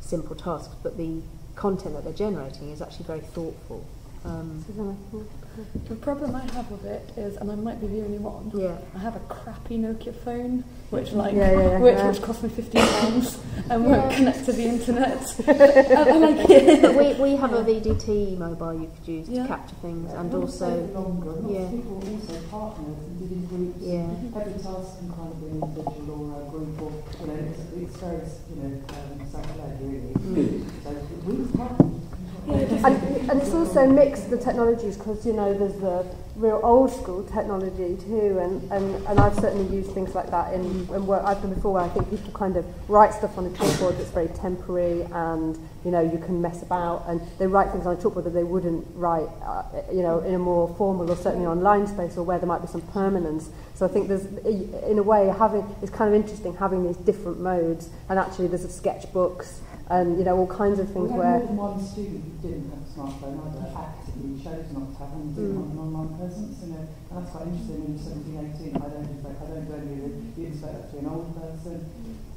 simple tasks, but the content that they're generating is actually very thoughtful. Um, the problem I have with it is, and I might be the only one, yeah. I have a crappy Nokia phone, which like yeah, yeah, yeah, which, yeah. which cost me fifteen pounds and yeah. won't connect to the internet. and, and I, but we, we have yeah. a V D T mobile you could use yeah. to capture things, yeah, and also longer. Yeah. People also partner in groups. Yeah. Every task can kind of be an individual or a group, or you know, it's very you know um, satellite really. Mm. So we have. And, and it's also mixed the technologies because, you know, there's the real old school technology too, and, and, and I've certainly used things like that in, in work I've done before where I think people kind of write stuff on a chalkboard that's very temporary and, you know, you can mess about, and they write things on a chalkboard that they wouldn't write, uh, you know, in a more formal or certainly online space or where there might be some permanence. So I think there's, in a way, having it's kind of interesting having these different modes, and actually there's a sketchbooks, and you know all kinds of things. We where more than one student who didn't have a smartphone, either actively chose not to have and didn't mm. have an online presence, you know, and that's quite interesting. In seventeen, eighteen, I don't expect, I don't do any of it. You expect that to be an old person,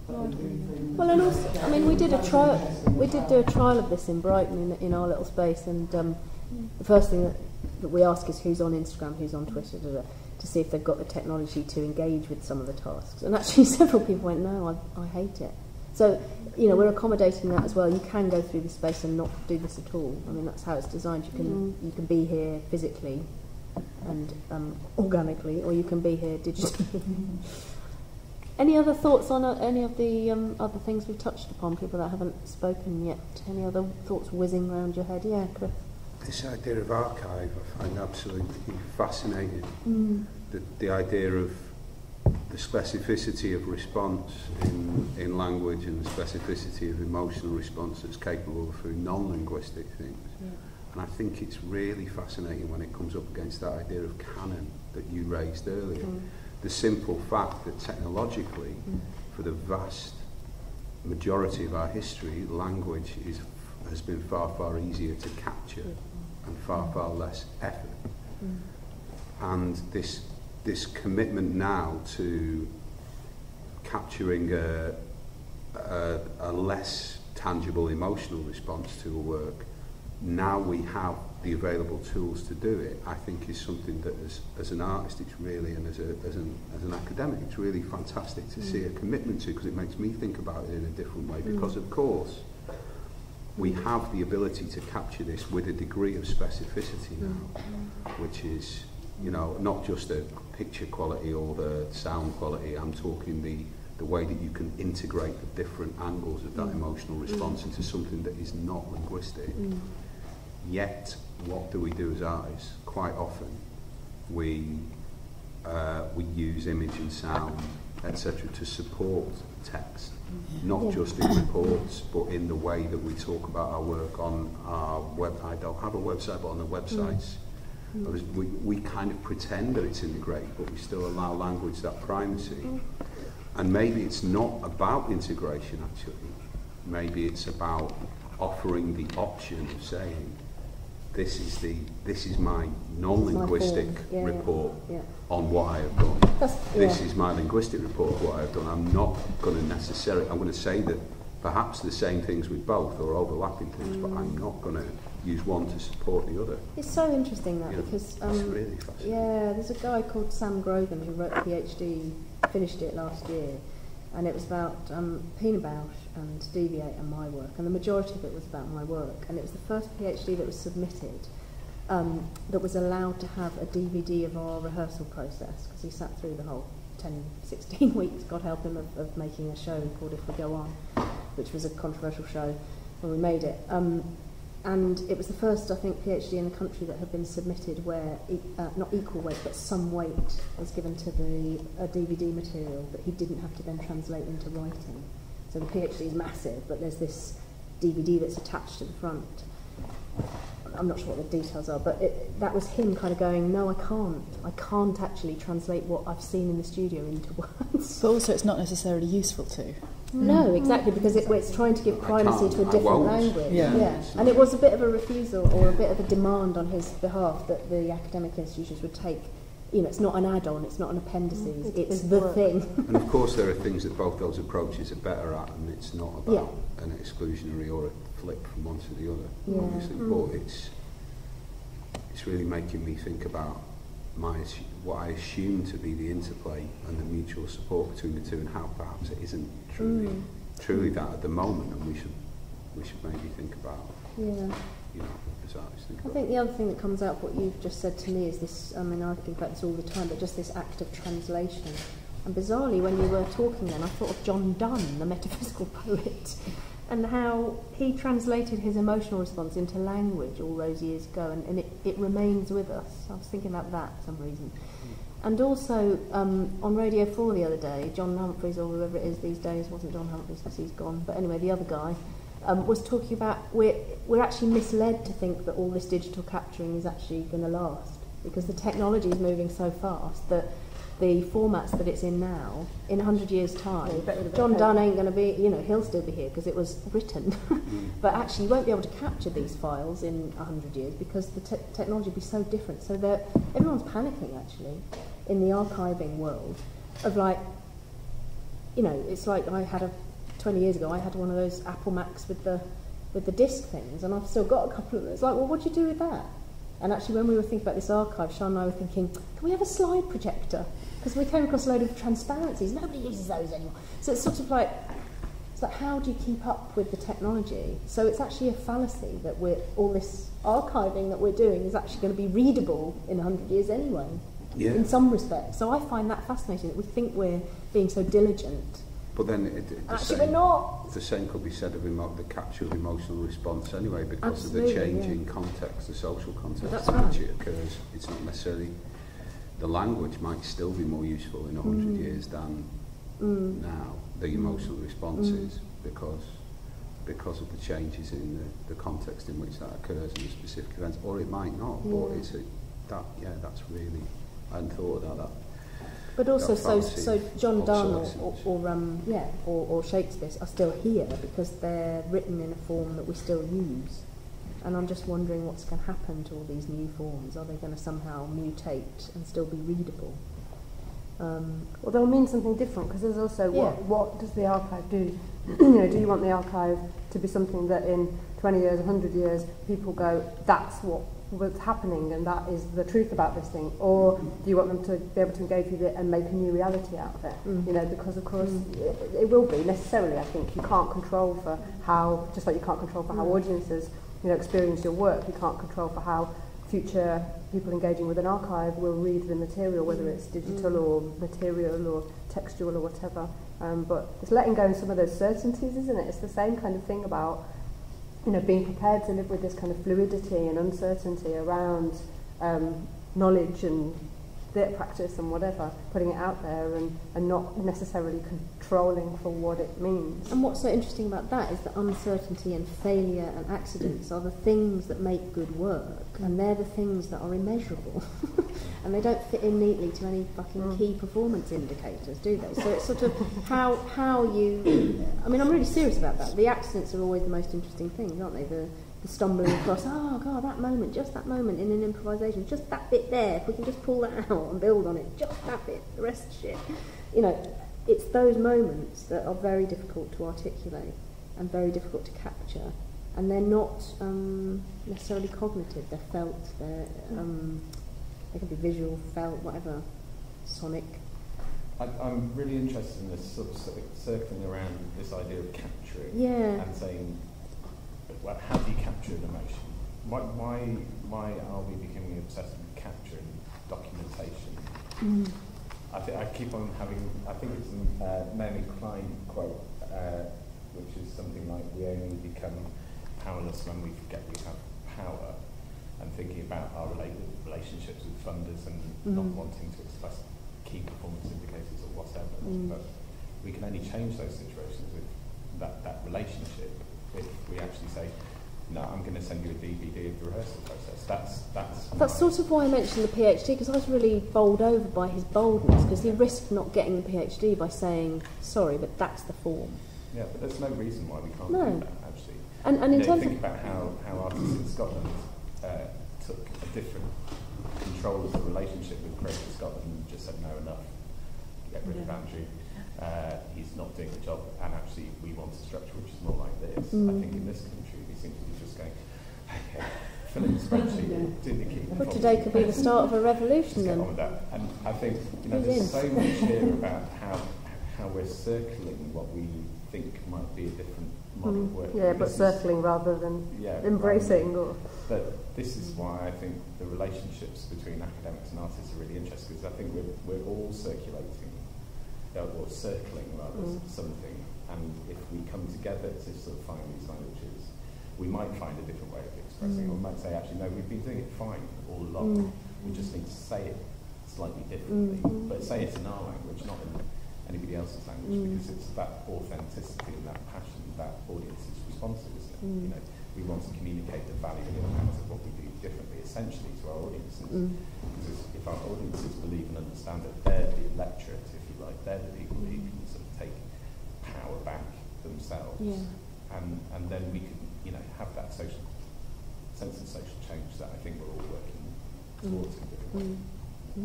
Well, and also, I mean, we did a trial. We did do a trial of this in Brighton in, in our little space, and um, the first thing that, that we ask is who's on Instagram, who's on Twitter, da, da, to see if they've got the technology to engage with some of the tasks. And actually, several people went, "No, I, I hate it." So, you know, we're accommodating that as well. You can go through the space and not do this at all. I mean, that's how it's designed. You can mm. you can be here physically and um, organically, or you can be here digitally. Any other thoughts on uh, any of the um, other things we've touched upon, people that haven't spoken yet? Any other thoughts whizzing around your head? Yeah, Chris? This idea of archive I find absolutely fascinating. Mm. The, the idea of the specificity of response in, in language and the specificity of emotional response that's capable through non-linguistic things. Yeah. And I think it's really fascinating when it comes up against that idea of canon that you raised earlier. Mm. The simple fact that technologically, mm. for the vast majority of our history, language is, has been far, far easier to capture and far, far less effort. Mm. And this, this commitment now to capturing a, a, a less tangible emotional response to a work, now we have the available tools to do it, I think is something that as, as an artist it's really, and as, a, as, an, as an academic it's really fantastic to mm. see a commitment to, because it makes me think about it in a different way, because mm. of course we have the ability to capture this with a degree of specificity now, mm. which is, you know, not just the picture quality or the sound quality, I'm talking the the way that you can integrate the different angles of that mm. emotional response mm. into something that is not linguistic. Mm. Yet, what do we do as artists? Quite often, we uh, we use image and sound, et cetera, to support text, not yeah. just in reports, but in the way that we talk about our work on our web. I don't have a website, but on the websites, mm. Mm. we we kind of pretend that it's integrated, but we still allow language that primacy. Mm. And maybe it's not about integration. Actually, maybe it's about offering the option of saying, this is the this is my non-linguistic yeah, report yeah, yeah. on what I have done. That's, this yeah. is my linguistic report of what I have done. I'm not going to necessarily, I'm going to say that perhaps the same things with both or overlapping things, mm. but I'm not going to use one to support the other. It's so interesting that, you know, because um, really yeah, there's a guy called Sam Grogan who wrote a PhD, finished it last year, and it was about um, Pienaarbout and Deviate and my work, and the majority of it was about my work, and it was the first PhD that was submitted um, that was allowed to have a D V D of our rehearsal process, because he sat through the whole ten, sixteen weeks, God help him, of, of making a show called If We Go On, which was a controversial show when we made it. Um, and it was the first, I think, PhD in the country that had been submitted where, e uh, not equal weight, but some weight was given to the uh, D V D material that he didn't have to then translate into writing. So the PhD is massive, but there's this D V D that's attached to the front. I'm not sure what the details are, but it, that was him kind of going, no, I can't. I can't actually translate what I've seen in the studio into words. But also it's not necessarily useful to. No, exactly, because it, it's trying to give primacy to a different language. Yeah. yeah. And it was a bit of a refusal or a bit of a demand on his behalf that the academic institutions would take. You know, it's not an add-on, it's not an appendices, it's, it's the work. thing. And of course there are things that both those approaches are better at, and it's not about yeah. an exclusionary or a flip from one to the other, yeah. obviously, mm. but it's, it's really making me think about my what I assume to be the interplay and the mutual support between the two, and how perhaps it isn't truly, mm. truly that at the moment, and we should, we should maybe think about yeah. You know, I think the other thing that comes out of what you've just said to me is this, I mean, I think about this all the time, but just this act of translation. And bizarrely, when you were talking then, I thought of John Donne, the metaphysical poet, and how he translated his emotional response into language all those years ago, and, and it, it remains with us. I was thinking about that for some reason. And also, um, on Radio four the other day, John Humphreys, or whoever it is these days, wasn't John Humphreys because he's gone, but anyway, the other guy, Um, was talking about we're, we're actually misled to think that all this digital capturing is actually going to last, because the technology is moving so fast that the formats that it's in now, in a hundred years' time, yeah, John Donne ain't going to be, you know, he'll still be here because it was written. But actually you won't be able to capture these files in a hundred years because the te technology will be so different. So that everyone's panicking, actually, in the archiving world, of like, you know, it's like I had a twenty years ago I had one of those Apple Macs with the with the disc things, and I've still got a couple of them. It's like, well, what do you do with that? And actually, when we were thinking about this archive, Sean and I were thinking, can we have a slide projector? Because we came across a load of transparencies. Nobody uses those anymore. So it's sort of like, it's like, how do you keep up with the technology? So it's actually a fallacy that we're, all this archiving that we're doing is actually going to be readable in a hundred years anyway, yeah. in some respects. So I find that fascinating, that we think we're being so diligent. But then it, it, the, actually, same, not. the same could be said of emo the capture of emotional response anyway, because Absolutely, of the changing yeah. context, the social context That's in right. which it occurs. It's not necessarily, the language might still be more useful in a hundred mm. years than mm. now, the emotional responses, mm. because because of the changes in the, the context in which that occurs in the specific events, or it might not, yeah. but it's a, that, yeah, that's really, I hadn't thought about that. But also, so so John Donne or, or um yeah or, or Shakespeare are still here because they're written in a form that we still use, and I'm just wondering what's going to happen to all these new forms. Are they going to somehow mutate and still be readable? Um, well, they'll mean something different, because there's also yeah. what what does the archive do? You know, do you want the archive to be something that in twenty years, a hundred years, people go, that's what what's happening and that is the truth about this thing, or do you want them to be able to engage with it and make a new reality out of it? Mm. You know, because of course mm. it, it will be necessarily, I think, you can't control for how, just like you can't control for how mm. audiences, you know, experience your work, you can't control for how future people engaging with an archive will read the material, whether it's digital mm. or material or textual or whatever, um, but it's letting go of some of those certainties, isn't it? It's the same kind of thing about, you know, being prepared to live with this kind of fluidity and uncertainty around um, knowledge and theatre practice and whatever, putting it out there and, and not necessarily controlling for what it means. And what's so interesting about that is that uncertainty and failure and accidents are the things that make good work, and they're the things that are immeasurable. And they don't fit in neatly to any fucking mm. key performance indicators, do they? So it's sort of how how you... I mean, I'm really serious about that. The accidents are always the most interesting things, aren't they? The, the stumbling across, oh, God, that moment, just that moment in an improvisation, just that bit there, if we can just pull that out and build on it, just that bit, the rest shit. You know, it's those moments that are very difficult to articulate and very difficult to capture, and they're not um, necessarily cognitive, they're felt, they're... Um, They could be visual, felt, whatever, sonic. I, I'm really interested in this sort of circling around this idea of capturing yeah. and saying, well, how do you capture an emotion? Why, why, why are we becoming obsessed with capturing documentation? Mm. I, th I keep on having, I think it's a uh, Mary Klein quote, uh, which is something like, we only become powerless when we forget we have power. And thinking about our related relationships with funders and mm. not wanting to express key performance indicators or whatever, mm. but we can only change those situations with that, that relationship if we actually say, no, I'm going to send you a D V D of the rehearsal process. That's that's. That's sort of why I mentioned the PhD, because I was really bowled over by his boldness, because he risked not getting the PhD by saying, sorry, but that's the form. Yeah, but there's no reason why we can't no. do that, actually. And, and in you know, terms think about how, how artists in Scotland Uh, took a different control of the relationship with Creative Scotland and just said, no, enough, get rid yeah. of Andrew, uh, he's not doing the job, and actually we want a structure which is more like this. Mm. I think in this country we seem to be just going, okay, fill in the spreadsheet, do the key. Well, today could be the start of a revolution then. With that. And I think, you know, there's so much here about how, how we're circling what we think might be a different model of work. Yeah, but circling rather than yeah, embracing. Rather than, or but this is why I think the relationships between academics and artists are really interesting, because I think we're, we're all circulating, or circling rather, mm. something, and if we come together to sort of find these languages, we might find a different way of expressing mm. it, or we might say, actually, no, we've been doing it fine all along, mm. we just need to say it slightly differently, mm. but say it in our language, not in anybody else's language, mm. because it's that authenticity and that passion that audiences responsive, isn't it? Mm. You know, we want to communicate the value and impact of what we do differently, essentially, to our audiences. Mm. Because if our audiences believe and understand that they're the electorate, if you like, they're the people who can sort of take power back themselves, yeah. and and then we can, you know, have that social sense of social change that I think we're all working towards mm. in different ways. Mm.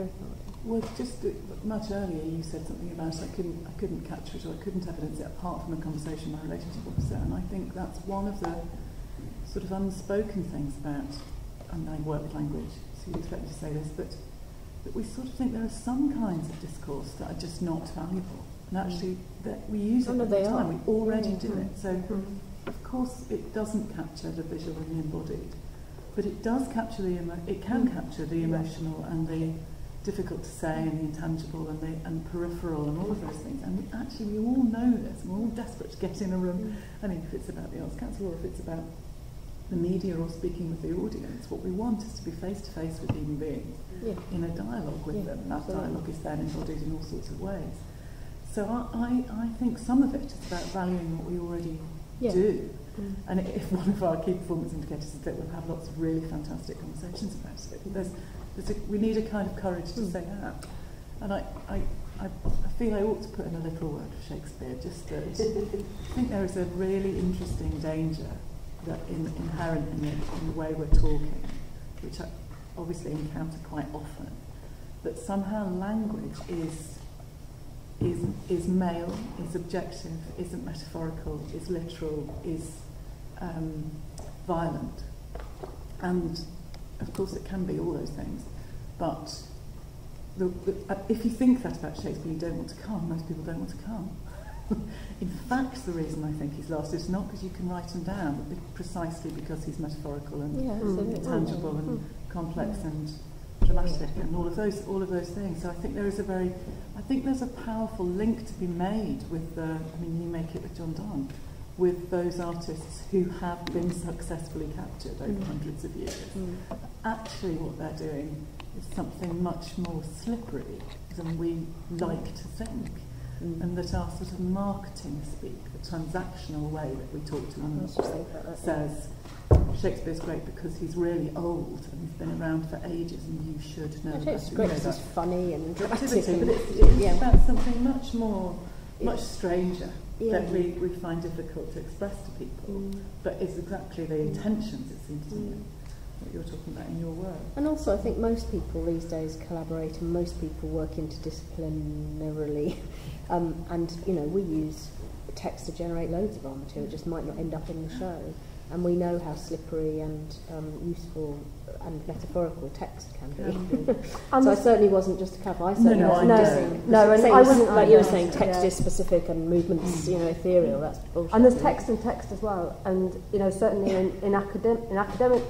Mm. Well, just much earlier you said something about I couldn't I couldn't capture it, or I couldn't evidence it apart from a conversation my relationship officer, and I think that's one of the sort of unspoken things about, and I work with language, so you expect me to say this, but that we sort of think there are some kinds of discourse that are just not valuable, and actually that we use it all the time. We already mm-hmm. do it, so mm-hmm. of course it doesn't capture the visual and the embodied, but it does capture the emo it can mm-hmm. capture the emotional and the difficult to say and the intangible and the and peripheral and all of those things. And we, actually we all know this, and we're all desperate to get in a room. I mean, if it's about the Arts Council or if it's about the media or speaking with the audience, what we want is to be face to face with human beings yeah. in a dialogue with yeah, them, and that absolutely. dialogue is then embodied in all sorts of ways. So I, I, I think some of it is about valuing what we already yeah. do, mm. and if one of our key performance indicators is that we'll have lots of really fantastic conversations about it, there's, there's a, we need a kind of courage to mm. say that. And I, I, I feel I ought to put in a little word of Shakespeare, just that I think there is a really interesting danger that in, inherent in the, in the way we're talking, which I obviously encounter quite often, that somehow language is, is, is male, is objective, isn't metaphorical, is literal, is um, violent. And of course it can be all those things, but the, the, uh, if you think that about Shakespeare, you don't want to come, most people don't want to come. In fact, the reason I think he's lost is not because you can write him down, but precisely because he's metaphorical and yeah, mm. tangible mm. and mm. complex yeah. and dramatic yeah. and all of those, all of those things. So I think there is a very, I think there's a powerful link to be made with the. I mean, you make it with John Donne, with those artists who have been successfully captured over mm. hundreds of years. Mm. Actually, what they're doing is something much more slippery than we like to think. Mm. And that our sort of marketing speak, the transactional way that we talk to one another, says Shakespeare's great because he's really old and he's been around for ages, and you should know. Shakespeare's great because it's funny and dramatic, but it's, it's yeah. about something much more, much stranger yeah. that we, we find difficult to express to people, mm. but it's exactly the intentions, it seems to me. Mm. What you're talking about in your work. And also I think most people these days collaborate, and most people work interdisciplinarily, um, and you know, we use text to generate loads of our material, it just might not end up in the show, and we know how slippery and um, useful and metaphorical text can be. So I certainly wasn't just a cover, I certainly no, wasn't no, dissing. No, no, and I wasn't, like you were saying, text yeah. is specific and movement's, you know, ethereal, that's bullshit. And there's text and text as well, and, you know, certainly in, in, academ in academic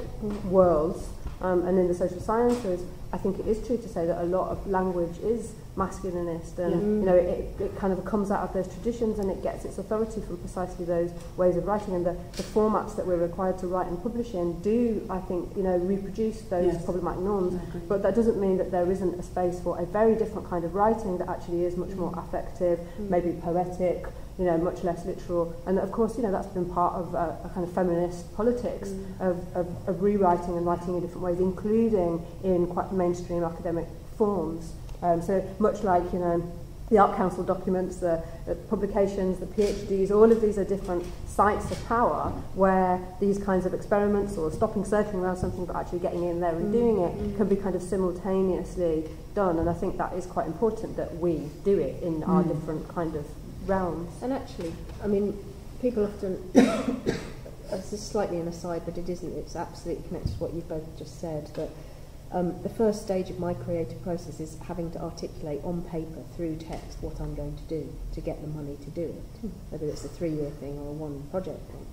worlds um, and in the social sciences, I think it is true to say that a lot of language is masculinist, and, yeah. you know, it, it kind of comes out of those traditions, and it gets its authority from precisely those ways of writing, and the, the formats that we're required to write and publish in do, I think, you know, reproduce those yes. problematic norms, exactly. but that doesn't mean that there isn't a space for a very different kind of writing that actually is much mm. more affective, mm. maybe poetic, you know, much less literal, and of course, you know, that's been part of a, a kind of feminist politics mm. of, of, of rewriting and writing in different ways, including in quite mainstream academic forms. Um, so much like, you know, the Art Council documents, the, the publications, the PhDs, all of these are different sites of power where these kinds of experiments or stopping circling around something but actually getting in there and mm. doing it mm. can be kind of simultaneously done. And I think that is quite important that we do it in mm. our different kind of realms. And actually, I mean, people often, this is slightly an aside, but it isn't, it's absolutely connected to what you've both just said, that Um, the first stage of my creative process is having to articulate on paper through text what I'm going to do to get the money to do it, whether it's a three-year thing or a one-project thing.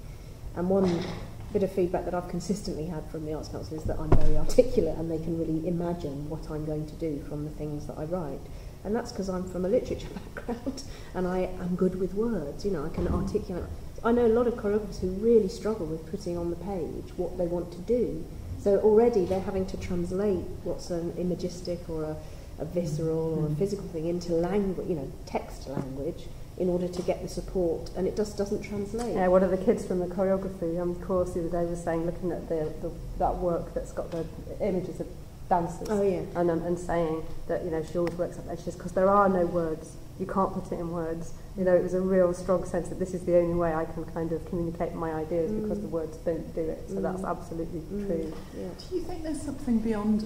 And one bit of feedback that I've consistently had from the Arts Council is that I'm very articulate and they can really imagine what I'm going to do from the things that I write. And that's because I'm from a literature background and I am good with words, you know, I can articulate. I know a lot of choreographers who really struggle with putting on the page what they want to do. So already they're having to translate what's an imagistic or a, a visceral mm. or a physical thing into language, you know, text language, in order to get the support, and it just doesn't translate. Yeah, one of the kids from the choreography um, course the other day was saying, looking at the, the that work that's got the images of dancers, oh, yeah. and um, and saying that, you know, she always works up there, she says, because there are no words, you can't put it in words. You know, it was a real strong sense that this is the only way I can kind of communicate my ideas mm. because the words don't do it. So mm. that's absolutely mm. true. Yeah. Do you think there's something beyond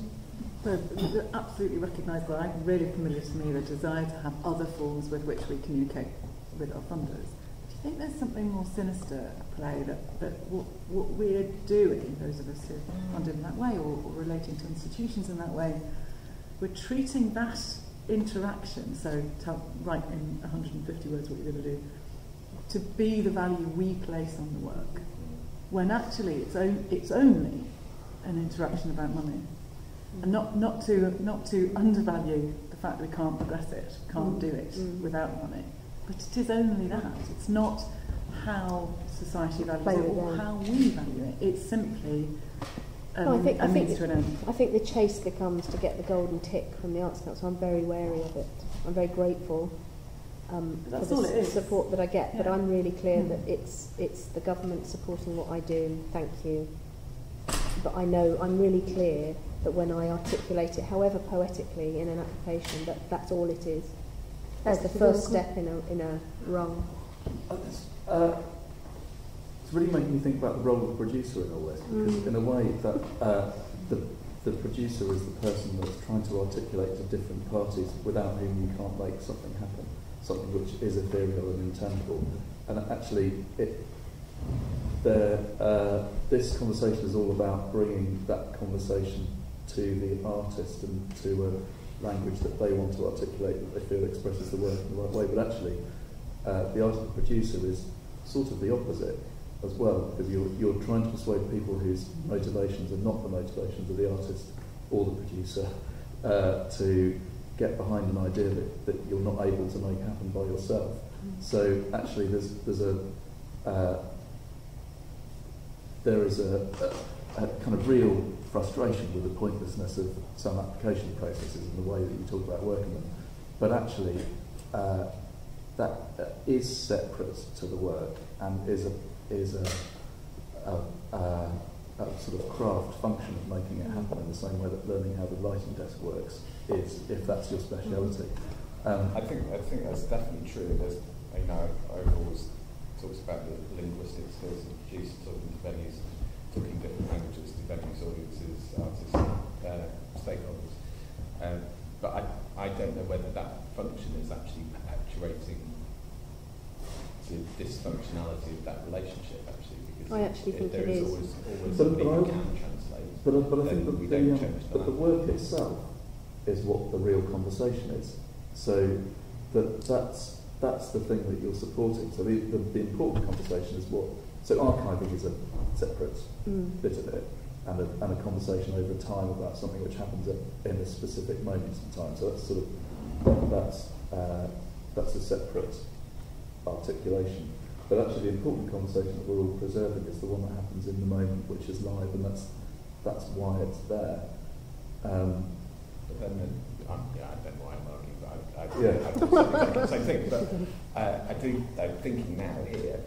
But absolutely recognisable. I'm really familiar to me the desire to have other forms with which we communicate with our funders. Do you think there's something more sinister at play that, that what, what we're doing, those of us who are funded in that way or, or relating to institutions in that way, we're treating that interaction, so tell, write in one hundred fifty words what you're going to do, to be the value we place on the work, when actually it's, on, it's only an interaction about money. And not, not, to, not to undervalue the fact that we can't progress it, can't mm. do it mm. without money. But it is only that. It's not how society values Play it or it how we value it. It's simply um, oh, I think, a I means think to an end. I think the chase becomes to get the golden tick from the Arts Council. I'm very wary of it. I'm very grateful um, for the it support that I get. Yeah. But I'm really clear mm. that it's, it's the government supporting what I do. Thank you. But I know, I'm really clear that when I articulate it, however poetically, in an application, that that's all it is. That's the first step in a, in a role. Uh, it's, uh, it's really making me think about the role of the producer in all this, because mm. in a way that uh, the, the producer is the person that's trying to articulate to different parties without whom you can't make something happen, something which is ethereal and intangible. And actually, it... The, uh, this conversation is all about bringing that conversation to the artist and to a language that they want to articulate, that they feel expresses the work in the right way. But actually, uh, the artist and producer is sort of the opposite as well, because you're, you're trying to persuade people whose motivations are not the motivations of the artist or the producer uh, to get behind an idea that, that you're not able to make happen by yourself. So actually, there's, there's a... Uh, there is a, a, a kind of real frustration with the pointlessness of some application processes and the way that you talk about working them. But actually, uh, that uh, is separate to the work and is a, is a, a, a, a sort of craft function of making it happen in the same way that learning how the writing desk works is, if that's your speciality. Um, I think I think that's definitely true. There's, you know, I've always talked about the linguistics. There's producers talking to venues, talking different languages to venues, audiences, artists, uh, stakeholders. Um, but I, I don't know whether that function is actually perpetuating the dysfunctionality of that relationship, actually, because I actually it, think there it is, is always, always something you can translate. But, but I think that we the, don't change that. But the work itself is what the real conversation is. So that that's that's the thing that you're supporting. So the, the, the important conversation is what. So archiving is a separate mm. bit of it, and a, and a conversation over time about something which happens at, in a specific moment in time. So that's sort of that, that's uh, that's a separate articulation. But actually, the important conversation that we're all preserving is the one that happens in the moment, which is live, and that's that's why it's there. Um, but then, um, yeah, I don't know why I'm arguing, but I, I, yeah. I, I, I, I think, but uh, I do. I'm thinking now here.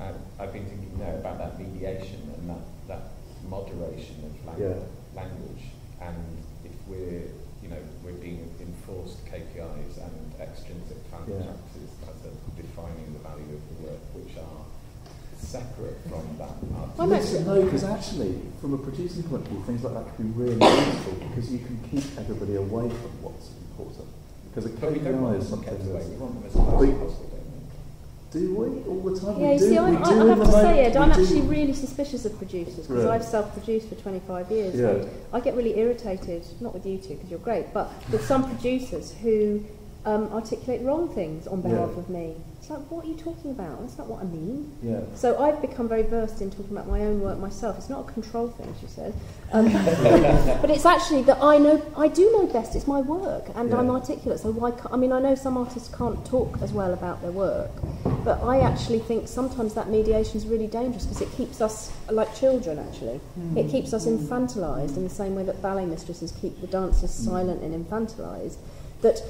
Uh, I've been thinking now about that mediation and that, that moderation of language, yeah. language, and if we're, you know, we're being enforced K P Is and extrinsic yeah. practices as a defining the value of the work, which are separate from that. Well, actually, no, because actually, from a producing point of view, things like that can be really useful because you can keep everybody away from what's important. Because a K P I is something that's... We want them as close as possible. Do we? All the time? Yeah, we you do, see, I'm, we do I have to say, Ed, I'm actually really suspicious of producers, because right. I've self-produced for twenty-five years. Yeah. And I get really irritated, not with you two, because you're great, but with some producers who um, articulate wrong things on behalf yeah. of me. It's like, what are you talking about? That's not what I mean. Yeah. So I've become very versed in talking about my own work myself. It's not a control thing, she says. Um, but it's actually that I know, I do know best. It's my work, and yeah. I'm articulate. So why can't, I mean, I know some artists can't talk as well about their work, but I actually think sometimes that mediation is really dangerous because it keeps us like children, actually. Mm. It keeps us mm. infantilised in the same way that ballet mistresses keep the dancers mm. silent and infantilised. That...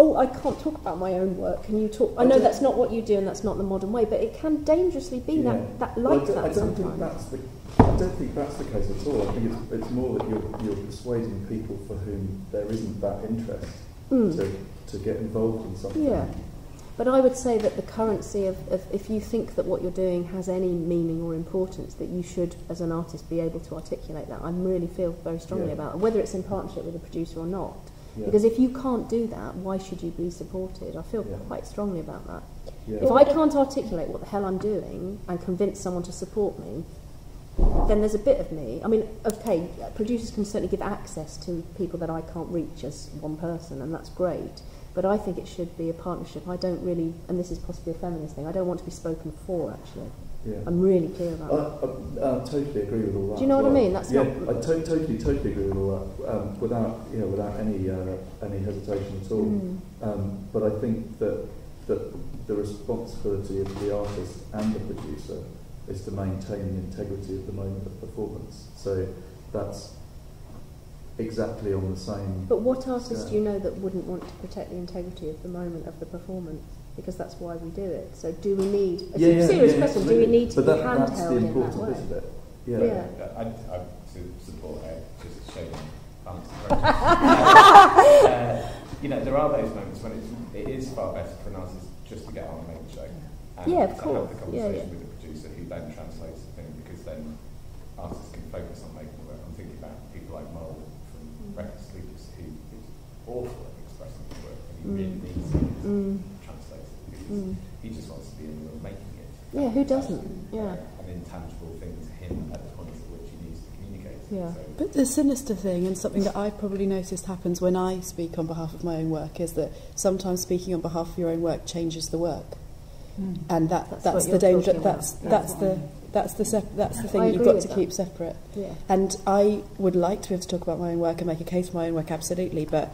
oh, I can't talk about my own work, can you talk? I know that's not what you do and that's not the modern way, but it can dangerously be yeah. that, that like well, I don't, that I don't sometimes. Think that's the, I don't think that's the case at all. I think it's, it's more that you're, you're persuading people for whom there isn't that interest mm. to, to get involved in something. Yeah. But I would say that the currency of, of, if you think that what you're doing has any meaning or importance, that you should, as an artist, be able to articulate that. I really feel very strongly yeah. about it, whether it's in partnership with a producer or not. Yeah. Because if you can't do that, why should you be supported? I feel yeah. quite strongly about that. Yeah. If I can't articulate what the hell I'm doing and convince someone to support me, then there's a bit of me. I mean, okay, producers can certainly give access to people that I can't reach as one person, and that's great. But I think it should be a partnership. I don't really, and this is possibly a feminist thing, I don't want to be spoken for, actually. Yeah. I'm really clear about that. I, I, I totally agree with all that. Do you know what well. I mean? That's yeah, not... I to totally, totally agree with all that, um, without, you know, without any, uh, any hesitation at all. Mm. Um, but I think that, that the responsibility of the artist and the producer is to maintain the integrity of the moment of performance. So that's... exactly on the same. But what artists yeah. do you know that wouldn't want to protect the integrity of the moment of the performance? Because that's why we do it. So do we need? It's yeah, a yeah, serious yeah, question. Absolutely. Do we need to but be that, handheld that's the in that way? Isn't it? Yeah. yeah. yeah. I, I support Ed because it's showing balanced approach. uh, you know, there are those moments when it's, it is far better for an artist just to get on and make a joke. And yeah, of to course. have the conversation yeah, yeah. with the producer, who then translates the thing, because then artists can focus on making work. I'm thinking about people like Mole. Record sleepers, who is awful at expressing his work, and he mm. really needs it, mm. translates it, because mm. he just wants to be in the middle of making it. Yeah, who doesn't? Yeah. An intangible thing to him at the point at which he needs to communicate. Yeah. So but the sinister thing, and something that I've probably noticed happens when I speak on behalf of my own work, is that sometimes speaking on behalf of your own work changes the work, mm. and that that's, that's the danger. That's about. that's, that's the. I'm That's the sep that's the thing that you've got to that. keep separate. Yeah. And I would like to be able to talk about my own work and make a case for my own work, absolutely. But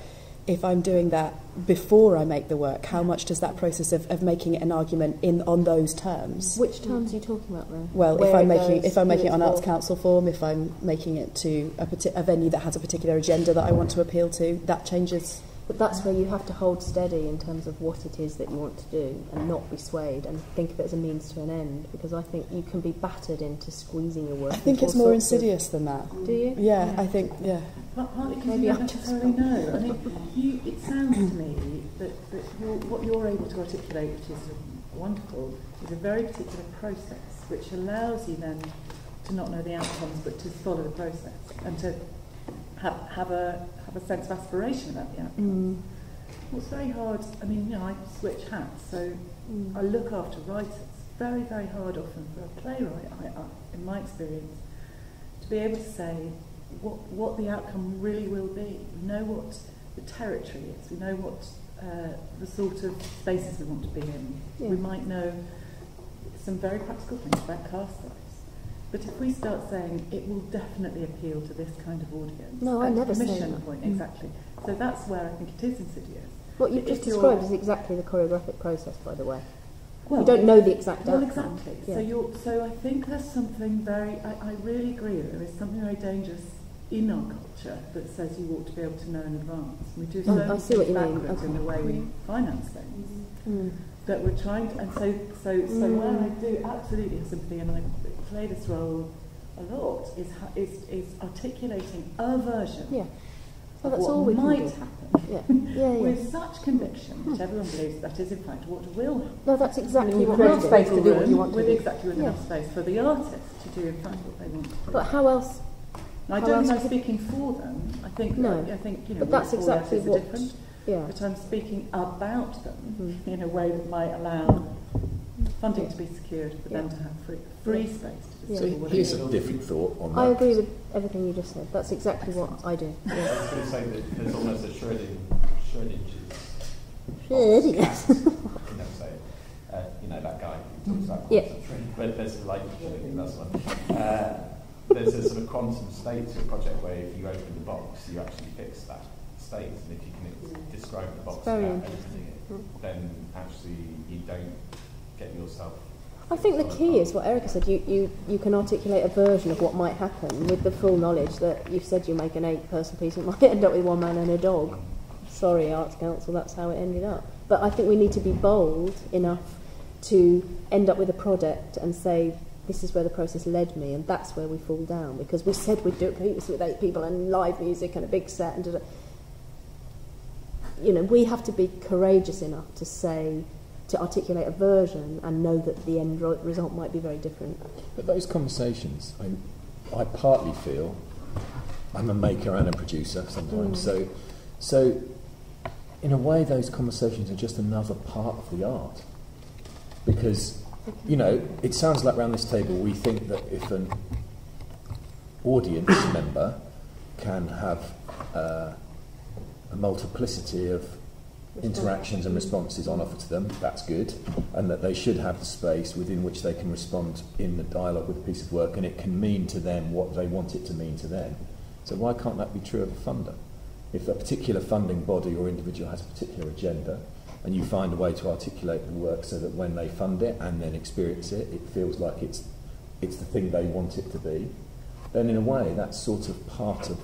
if I'm doing that before I make the work, how yeah. much does that process of, of making it an argument in on those terms? Which terms are you talking about, though? Well, Where if I'm making goes, if I'm making it on Arts Council form, if I'm making it to a, a venue that has a particular agenda that I want to appeal to, that changes. But that's where you have to hold steady in terms of what it is that you want to do and not be swayed and think of it as a means to an end, because I think you can be battered into squeezing your work. I think it's more insidious than that. Do you? Yeah, yeah. I think, yeah. But partly because you don't necessarily know. I mean, you, it sounds to me that, that you're, what you're able to articulate, which is wonderful, is a very particular process which allows you then to not know the outcomes but to follow the process and to have, have a... a sense of aspiration about the outcome. Mm. Well, it's very hard. I mean, you know, I switch hats, so mm. I look after writers. It's very, very hard often for a playwright, I, I, in my experience, to be able to say what what the outcome really will be. We know what the territory is. We know what uh, the sort of spaces we want to be in. Yeah. We might know some very practical things about cast life. But if we start saying it will definitely appeal to this kind of audience, no, I never say that. Point, exactly. Mm. So that's where I think it is insidious. What you've just described is exactly the choreographic process, by the way. Well, you don't know the exact outcome. Well, exactly. Yeah. So, you're, so I think there's something very. I, I really agree that there is something very dangerous in our culture that says you ought to be able to know in advance. We do so oh, I see what you mean. Okay. in the way we finance things. Mm. That we're trying to, and so, so, so mm. where I do absolutely have sympathy, and I play this role a lot, is is, is articulating a version yeah. well, that's of what all we might happen yeah. Yeah, yeah. with such conviction mm. that everyone believes that is in fact what will happen. No, that's exactly what we want to do. What you want to with do. Exactly with yeah. enough space for the artist to do in fact what they want to do. But how else? I how don't think I'm speaking for them. I think no. I, I think you know. But that's exactly that is what. Different, Yeah. But I'm speaking about them mm-hmm. in a way that might allow funding yeah. to be secured, but yeah. then to have free, free space to discover yeah. what it is. Here's a different thought on that. I agree with everything you just said. That's exactly Excellent. what I do. Yeah. I was going to say that there's almost a Schrödinger's. Schrödinger's. I can never say it. Uh, you know, that guy who talks about quantum. Yeah. But there's like Schrödinger, that's one. Uh, there's a sort of quantum state to a project where if you open the box, you actually fix that. States, and if you can describe the box without opening it, then actually you don't get yourself. I think the key is what Erica said. You, you you can articulate a version of what might happen with the full knowledge that you've said you make an eight-person piece, and it might end up with one man and a dog. Sorry, Arts Council, that's how it ended up. But I think we need to be bold enough to end up with a product and say, this is where the process led me, and that's where we fall down, because we said we'd do it with eight people and live music and a big set and da-da. You know, we have to be courageous enough to say to articulate a version and know that the end result might be very different. But those conversations, I, I partly feel, I'm a maker and a producer sometimes, mm. so, so in a way those conversations are just another part of the art. Because, you know, it sounds like round this table we think that if an audience member can have uh, a multiplicity of interactions and responses on offer to them, that's good, and that they should have the space within which they can respond in the dialogue with a piece of work, and it can mean to them what they want it to mean to them. So why can't that be true of a funder? If a particular funding body or individual has a particular agenda, and you find a way to articulate the work so that when they fund it and then experience it, it feels like it's, it's the thing they want it to be, then in a way that's sort of part of...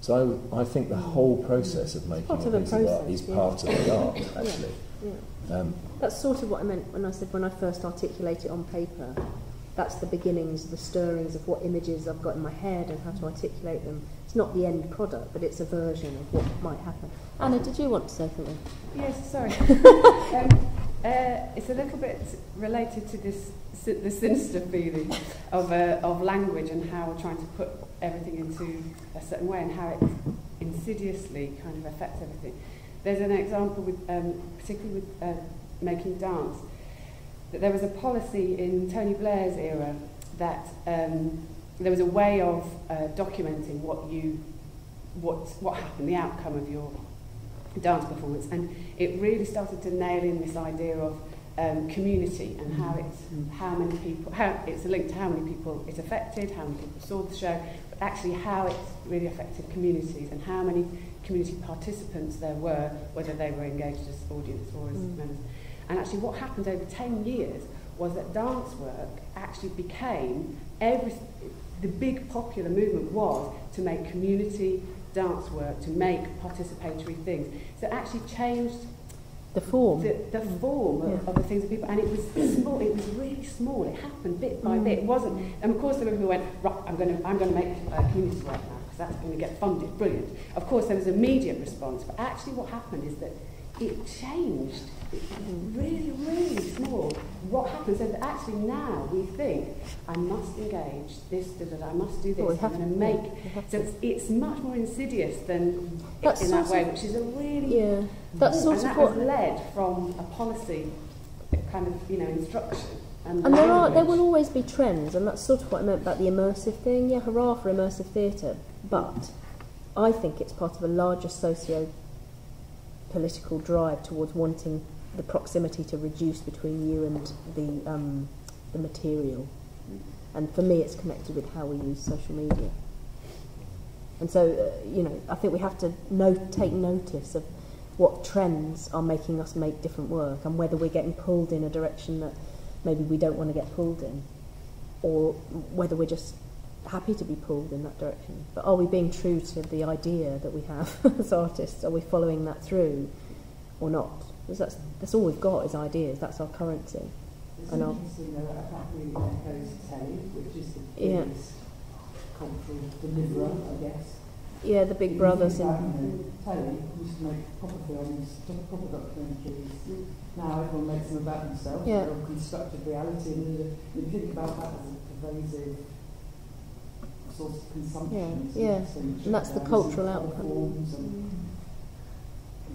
So I, I think the whole process of making a piece of art is yeah. part of the art, actually. Yeah, yeah. Um, that's sort of what I meant when I said when I first articulate it on paper, that's the beginnings, the stirrings of what images I've got in my head and how to articulate them. It's not the end product, but it's a version of what might happen. Anna, did you want to say something? Yes, sorry. um, uh, it's a little bit related to this the sinister feeling of uh, of language and how we're trying to put everything into a certain way and how it insidiously kind of affects everything. There's an example with um, particularly with uh, making dance, that there was a policy in Tony Blair's era that. Um, There was a way of uh, documenting what you, what what happened, the outcome of your dance performance, and it really started to nail in this idea of um, community and how it's mm. how many people, how it's linked to how many people it affected, how many people saw the show, but actually how it really affected communities and how many community participants there were, whether they were engaged as audience or as mm. members. And actually, what happened over ten years was that dance work actually became every. The big popular movement was to make community dance work, to make participatory things. So it actually changed the form, the, the form of, yeah. of the things of people, and it was small. It was really small. It happened bit by mm. bit. It wasn't, and of course there were people who went, right, I'm going to, I'm going to make uh, community work now because that's going to get funded. Brilliant. Of course there was an immediate response, but actually what happened is that it changed. It was really, really small. What happens is that actually now we think, I must engage this, da, da, da, I must do this, well, I'm going to make... Yeah, so it's, it's much more insidious than that's in that way, of, which is a really... Yeah, that's sort and of that what... was led from a policy kind of, you know, instruction. And, and there, are, there will always be trends, and that's sort of what I meant about the immersive thing. Yeah, hurrah for immersive theatre, but I think it's part of a larger socio-political drive towards wanting... the proximity to reduce between you and the um, the material, and for me it's connected with how we use social media. And so uh, you know, I think we have to no take notice of what trends are making us make different work, and whether we're getting pulled in a direction that maybe we don't want to get pulled in, or whether we're just happy to be pulled in that direction. But are we being true to the idea that we have as artists? Are we following that through or not? Because that's, that's all we've got is ideas, that's our currency. It's and interesting though, that that really echoes Tate, which is the biggest yeah. cultural deliverer, I guess. Yeah, the big brother syndrome. Tate used to make proper films, proper documentaries. Mm. Now everyone makes them about themselves, yeah. they're all constructed reality, and you think about that as a pervasive source of consumption. Yeah, yeah. So and that's the cultural outcome.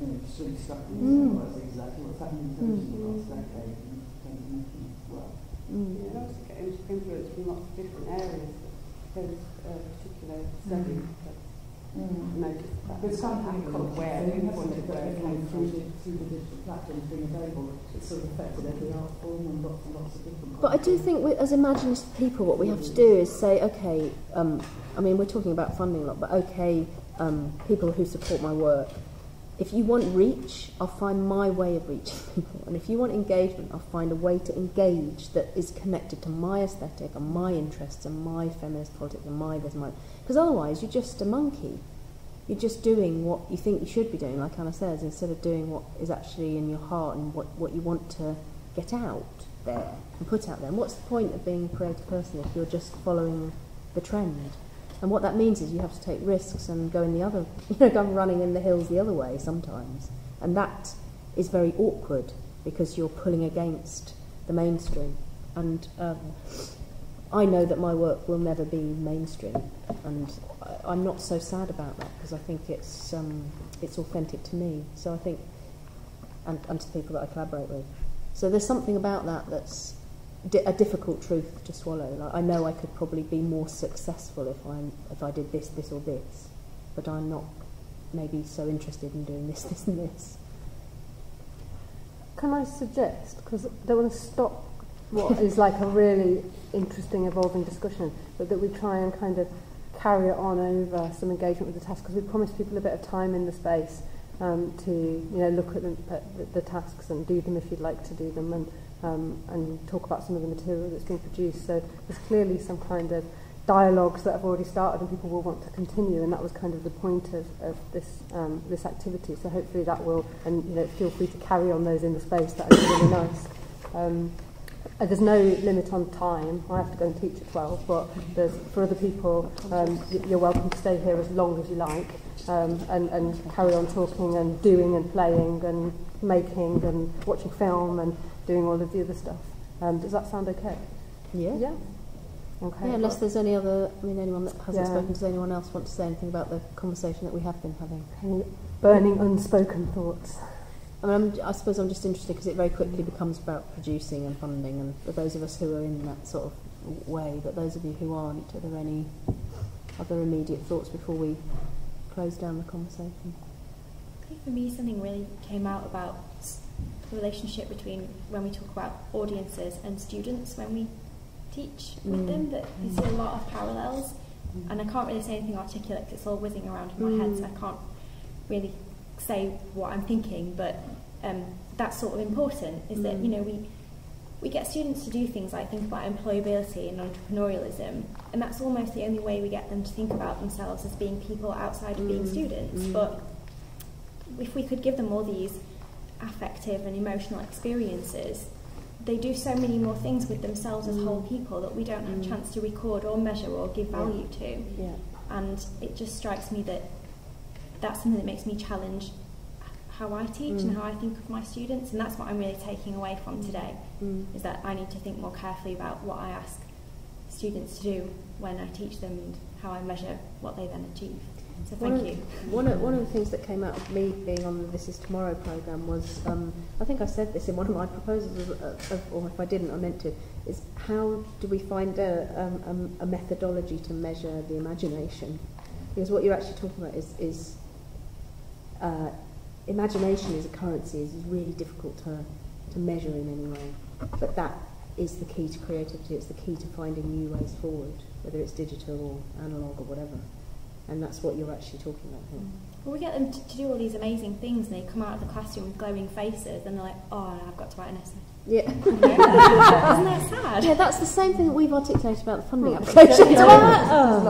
Mm. Exactly what's happening in the last decade and well. Yeah, I was getting influence from lots of different areas. There was a particular study that noticed that. But something where we wanted to came through the digital platforms being available, it sort of affected every art form and lots and lots of different. But I do think we, as imaginative people, what we have to do is say, okay, um, I mean, we're talking about funding a lot, but okay, um, people who support my work. If you want reach, I'll find my way of reaching people. And if you want engagement, I'll find a way to engage that is connected to my aesthetic and my interests and my feminist politics and my this and my... Because otherwise, you're just a monkey. You're just doing what you think you should be doing, like Anna says, instead of doing what is actually in your heart and what, what you want to get out there and put out there. And what's the point of being a creative person if you're just following the trend? And what that means is you have to take risks and go in the other, you know, go running in the hills the other way sometimes. And that is very awkward because you're pulling against the mainstream. And um, I know that my work will never be mainstream, and I, I'm not so sad about that, because I think it's um, it's authentic to me. So I think, and, and to people that I collaborate with. So there's something about that that's di a difficult truth to swallow. Like, I know I could probably be more successful if I if I did this, this, or this, but I'm not maybe so interested in doing this, this, and this. Can I suggest, because I don't want to stop what is like a really interesting, evolving discussion, but that we try and kind of carry it on over some engagement with the task, because we promised people a bit of time in the space um, to, you know, look at, them, at the, the tasks and do them if you'd like to do them, and um, and talk about some of the material that's been produced. So there's clearly some kind of dialogues that have already started, and people will want to continue, and that was kind of the point of, of this um, this activity. So hopefully that will, and you know, feel free to carry on those in the space. That would be really nice. Um, uh, there's no limit on time. I have to go and teach at twelve, but there's, for other people, um, you're welcome to stay here as long as you like, um, and, and carry on talking and doing and playing and making and watching film and doing all of the other stuff. Um, does that sound okay? Yeah. Yeah. Okay. Yeah, unless there's any other, I mean, anyone that hasn't yeah. spoken, does anyone else want to say anything about the conversation that we have been having? Any burning unspoken thoughts? I mean, I'm, I suppose I'm just interested because it very quickly becomes about producing and funding, and for those of us who are in that sort of way, but those of you who aren't, are there any other immediate thoughts before we close down the conversation? I think for me something really came out about the relationship between when we talk about audiences and students when we teach with mm. them, that we see a lot of parallels, mm. and I can't really say anything articulate because it's all whizzing around in my mm. head, so I can't really say what I'm thinking, but um, that's sort of important, is mm. that, you know, we we get students to do things like think about employability and entrepreneurialism, and that's almost the only way we get them to think about themselves as being people outside of mm. being students, mm. but if we could give them all these affective and emotional experiences, they do so many more things with themselves as mm. whole people that we don't have mm. a chance to record or measure or give value yeah. to. Yeah. And it just strikes me that that's something that makes me challenge how I teach mm. and how I think of my students, and that's what I'm really taking away from today, mm. is that I need to think more carefully about what I ask students to do when I teach them and how I measure what they then achieve. So thank one you. Of, one, of, one of the things that came out of me being on the This Is Tomorrow programme was, um, I think I said this in one of my proposals, uh, or if I didn't, I meant to, is how do we find a, um, a methodology to measure the imagination? Because what you're actually talking about is, is uh, imagination as a currency is really difficult to, to measure in any way, but that is the key to creativity, it's the key to finding new ways forward, whether it's digital or analogue or whatever. And that's what you're actually talking about here. Well, we get them to, to do all these amazing things, and they come out of the classroom with glowing faces, and they're like, oh, I've got to write an essay. Yeah. Isn't that sad? Yeah, that's the same thing that we've articulated about the funding application. Oh.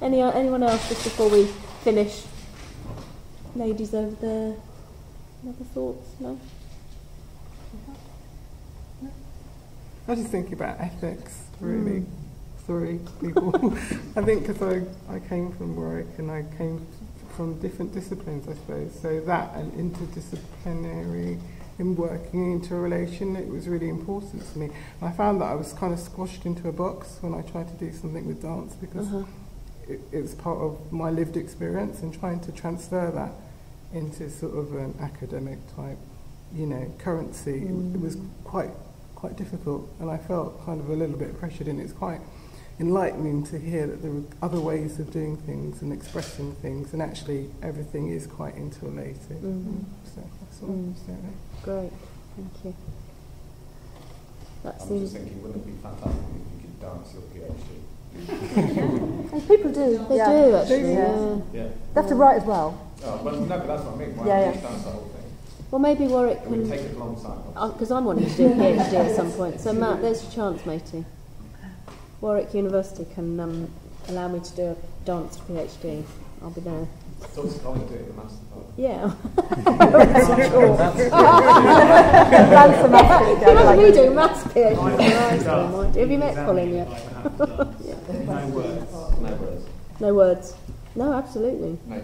Any, anyone else, just before we finish? Ladies over there, other thoughts? No? No? I just think about ethics, really. Mm. Sorry, people. I think because I, I came from Warwick and I came from different disciplines, I suppose. So that and interdisciplinary in working into a relation, it was really important to me. And I found that I was kind of squashed into a box when I tried to do something with dance, because uh-huh. it, it's part of my lived experience, and trying to transfer that into sort of an academic type, you know, currency, mm. it, it was quite quite difficult, and I felt kind of a little bit pressured, and it's quite enlightening to hear that there are other ways of doing things and expressing things, and actually everything is quite interrelated. Mm-hmm. So that's all mm. I'm saying. Great, thank you. That seems. I was just thinking, wouldn't it be fantastic if you could dance your PhD? And people do, they yeah. do actually. Yeah. Yeah. Yeah. They have to write as well. Oh, well, no, but that's what I mean. Why yeah, yeah. dance the whole thing? Well, maybe Warwick can. It would take a long time. Because uh, I'm wanting to do a PhD at some point. So Matt, there's your chance, matey. Warwick University can um, allow me to do a dance PhD. I'll be there. So it's going to do the master part. Yeah. You must be doing maths PhD. Have you met Colin yet? No words. No words. No words. No, absolutely. No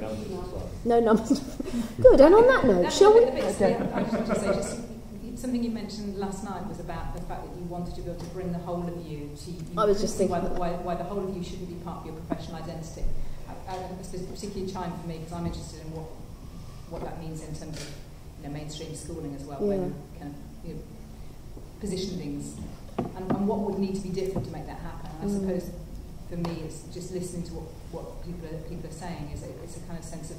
numbers. No numbers. Good. And on that note, shall we? I was going to say just something you mentioned last night was about the fact that you wanted to be able to bring the whole of you to. You I was just thinking why, why, why the whole of you shouldn't be part of your professional identity. I, I, this is particularly China for me because I'm interested in what what that means in terms of you know mainstream schooling as well, yeah. When kind of you know, position things and, and what would need to be different to make that happen. And I mm. suppose. For me, it's just listening to what, what people are, people are saying. Is it, it's a kind of sense of,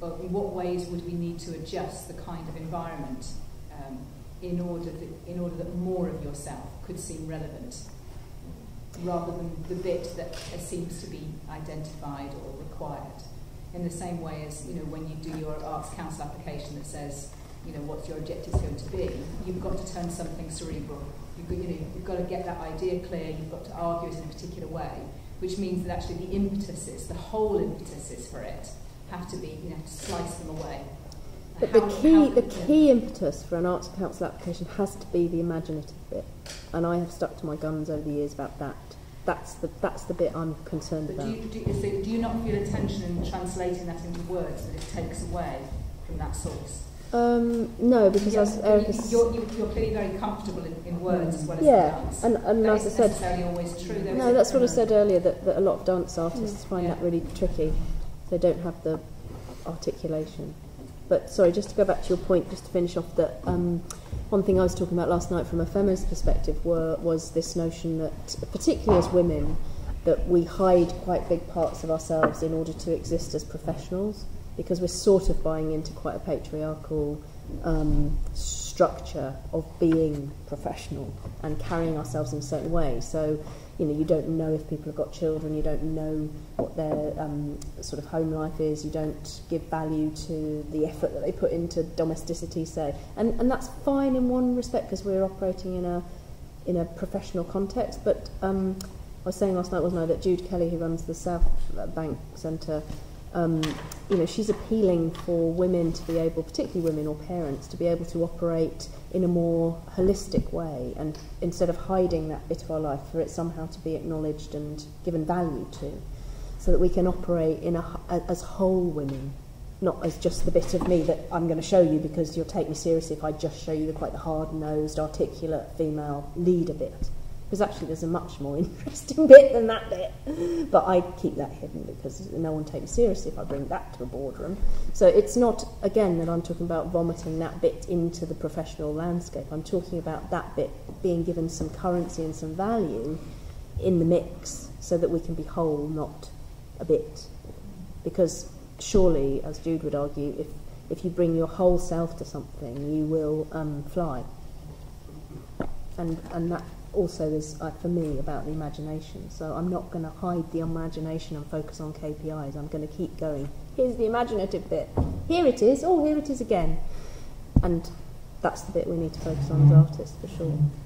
well, in what ways would we need to adjust the kind of environment um, in order that, in order that more of yourself could seem relevant, rather than the bit that uh, seems to be identified or required. In the same way as you know, when you do your Arts Council application that says, you know, what's your objectives going to be? You've got to turn something cerebral. You've got, you know, you've got to get that idea clear, you've got to argue it in a particular way, which means that actually the impetuses, the whole impetuses for it, have to be, you know, to slice them away. But how, the key, the key impetus for an Arts Council application has to be the imaginative bit, and I have stuck to my guns over the years about that. That's the, that's the bit I'm concerned but about. Do you, do, so do you not feel a tension in translating that into words that it takes away from that source? Um, no, because as Erica said, you're, you're clearly very comfortable in, in words as well as yeah. in dance. And, and that as I said, necessarily always true. There no, that's what I said earlier. That, that a lot of dance artists mm. find yeah. that really tricky. They don't have the articulation. But sorry, just to go back to your point, just to finish off that. Um, one thing I was talking about last night, from a feminist perspective, were was this notion that, particularly as women, that we hide quite big parts of ourselves in order to exist as professionals. Because we're sort of buying into quite a patriarchal um, structure of being professional and carrying ourselves in a certain way. So, you know, you don't know if people have got children, you don't know what their um, sort of home life is, you don't give value to the effort that they put into domesticity, say. And, and that's fine in one respect, because we're operating in a, in a professional context, but um, I was saying last night, wasn't I, that Jude Kelly, who runs the South Bank Centre, Um, you know, she's appealing for women to be able, particularly women or parents, to be able to operate in a more holistic way, and instead of hiding that bit of our life, for it somehow to be acknowledged and given value to, so that we can operate in a, a, as whole women, not as just the bit of me that I'm going to show you because you'll take me seriously if I just show you the quite the hard-nosed, articulate female leader bit. Because actually there's a much more interesting bit than that bit. But I keep that hidden because no one takes me seriously if I bring that to a boardroom. So it's not, again, that I'm talking about vomiting that bit into the professional landscape. I'm talking about that bit being given some currency and some value in the mix so that we can be whole, not a bit. Because surely, as Jude would argue, if, if you bring your whole self to something, you will um, fly. And, and that... also is, uh, for me, about the imagination. So I'm not going to hide the imagination and focus on K P Is. I'm going to keep going. Here's the imaginative bit. Here it is. Oh, here it is again. And that's the bit we need to focus on as artists, for sure.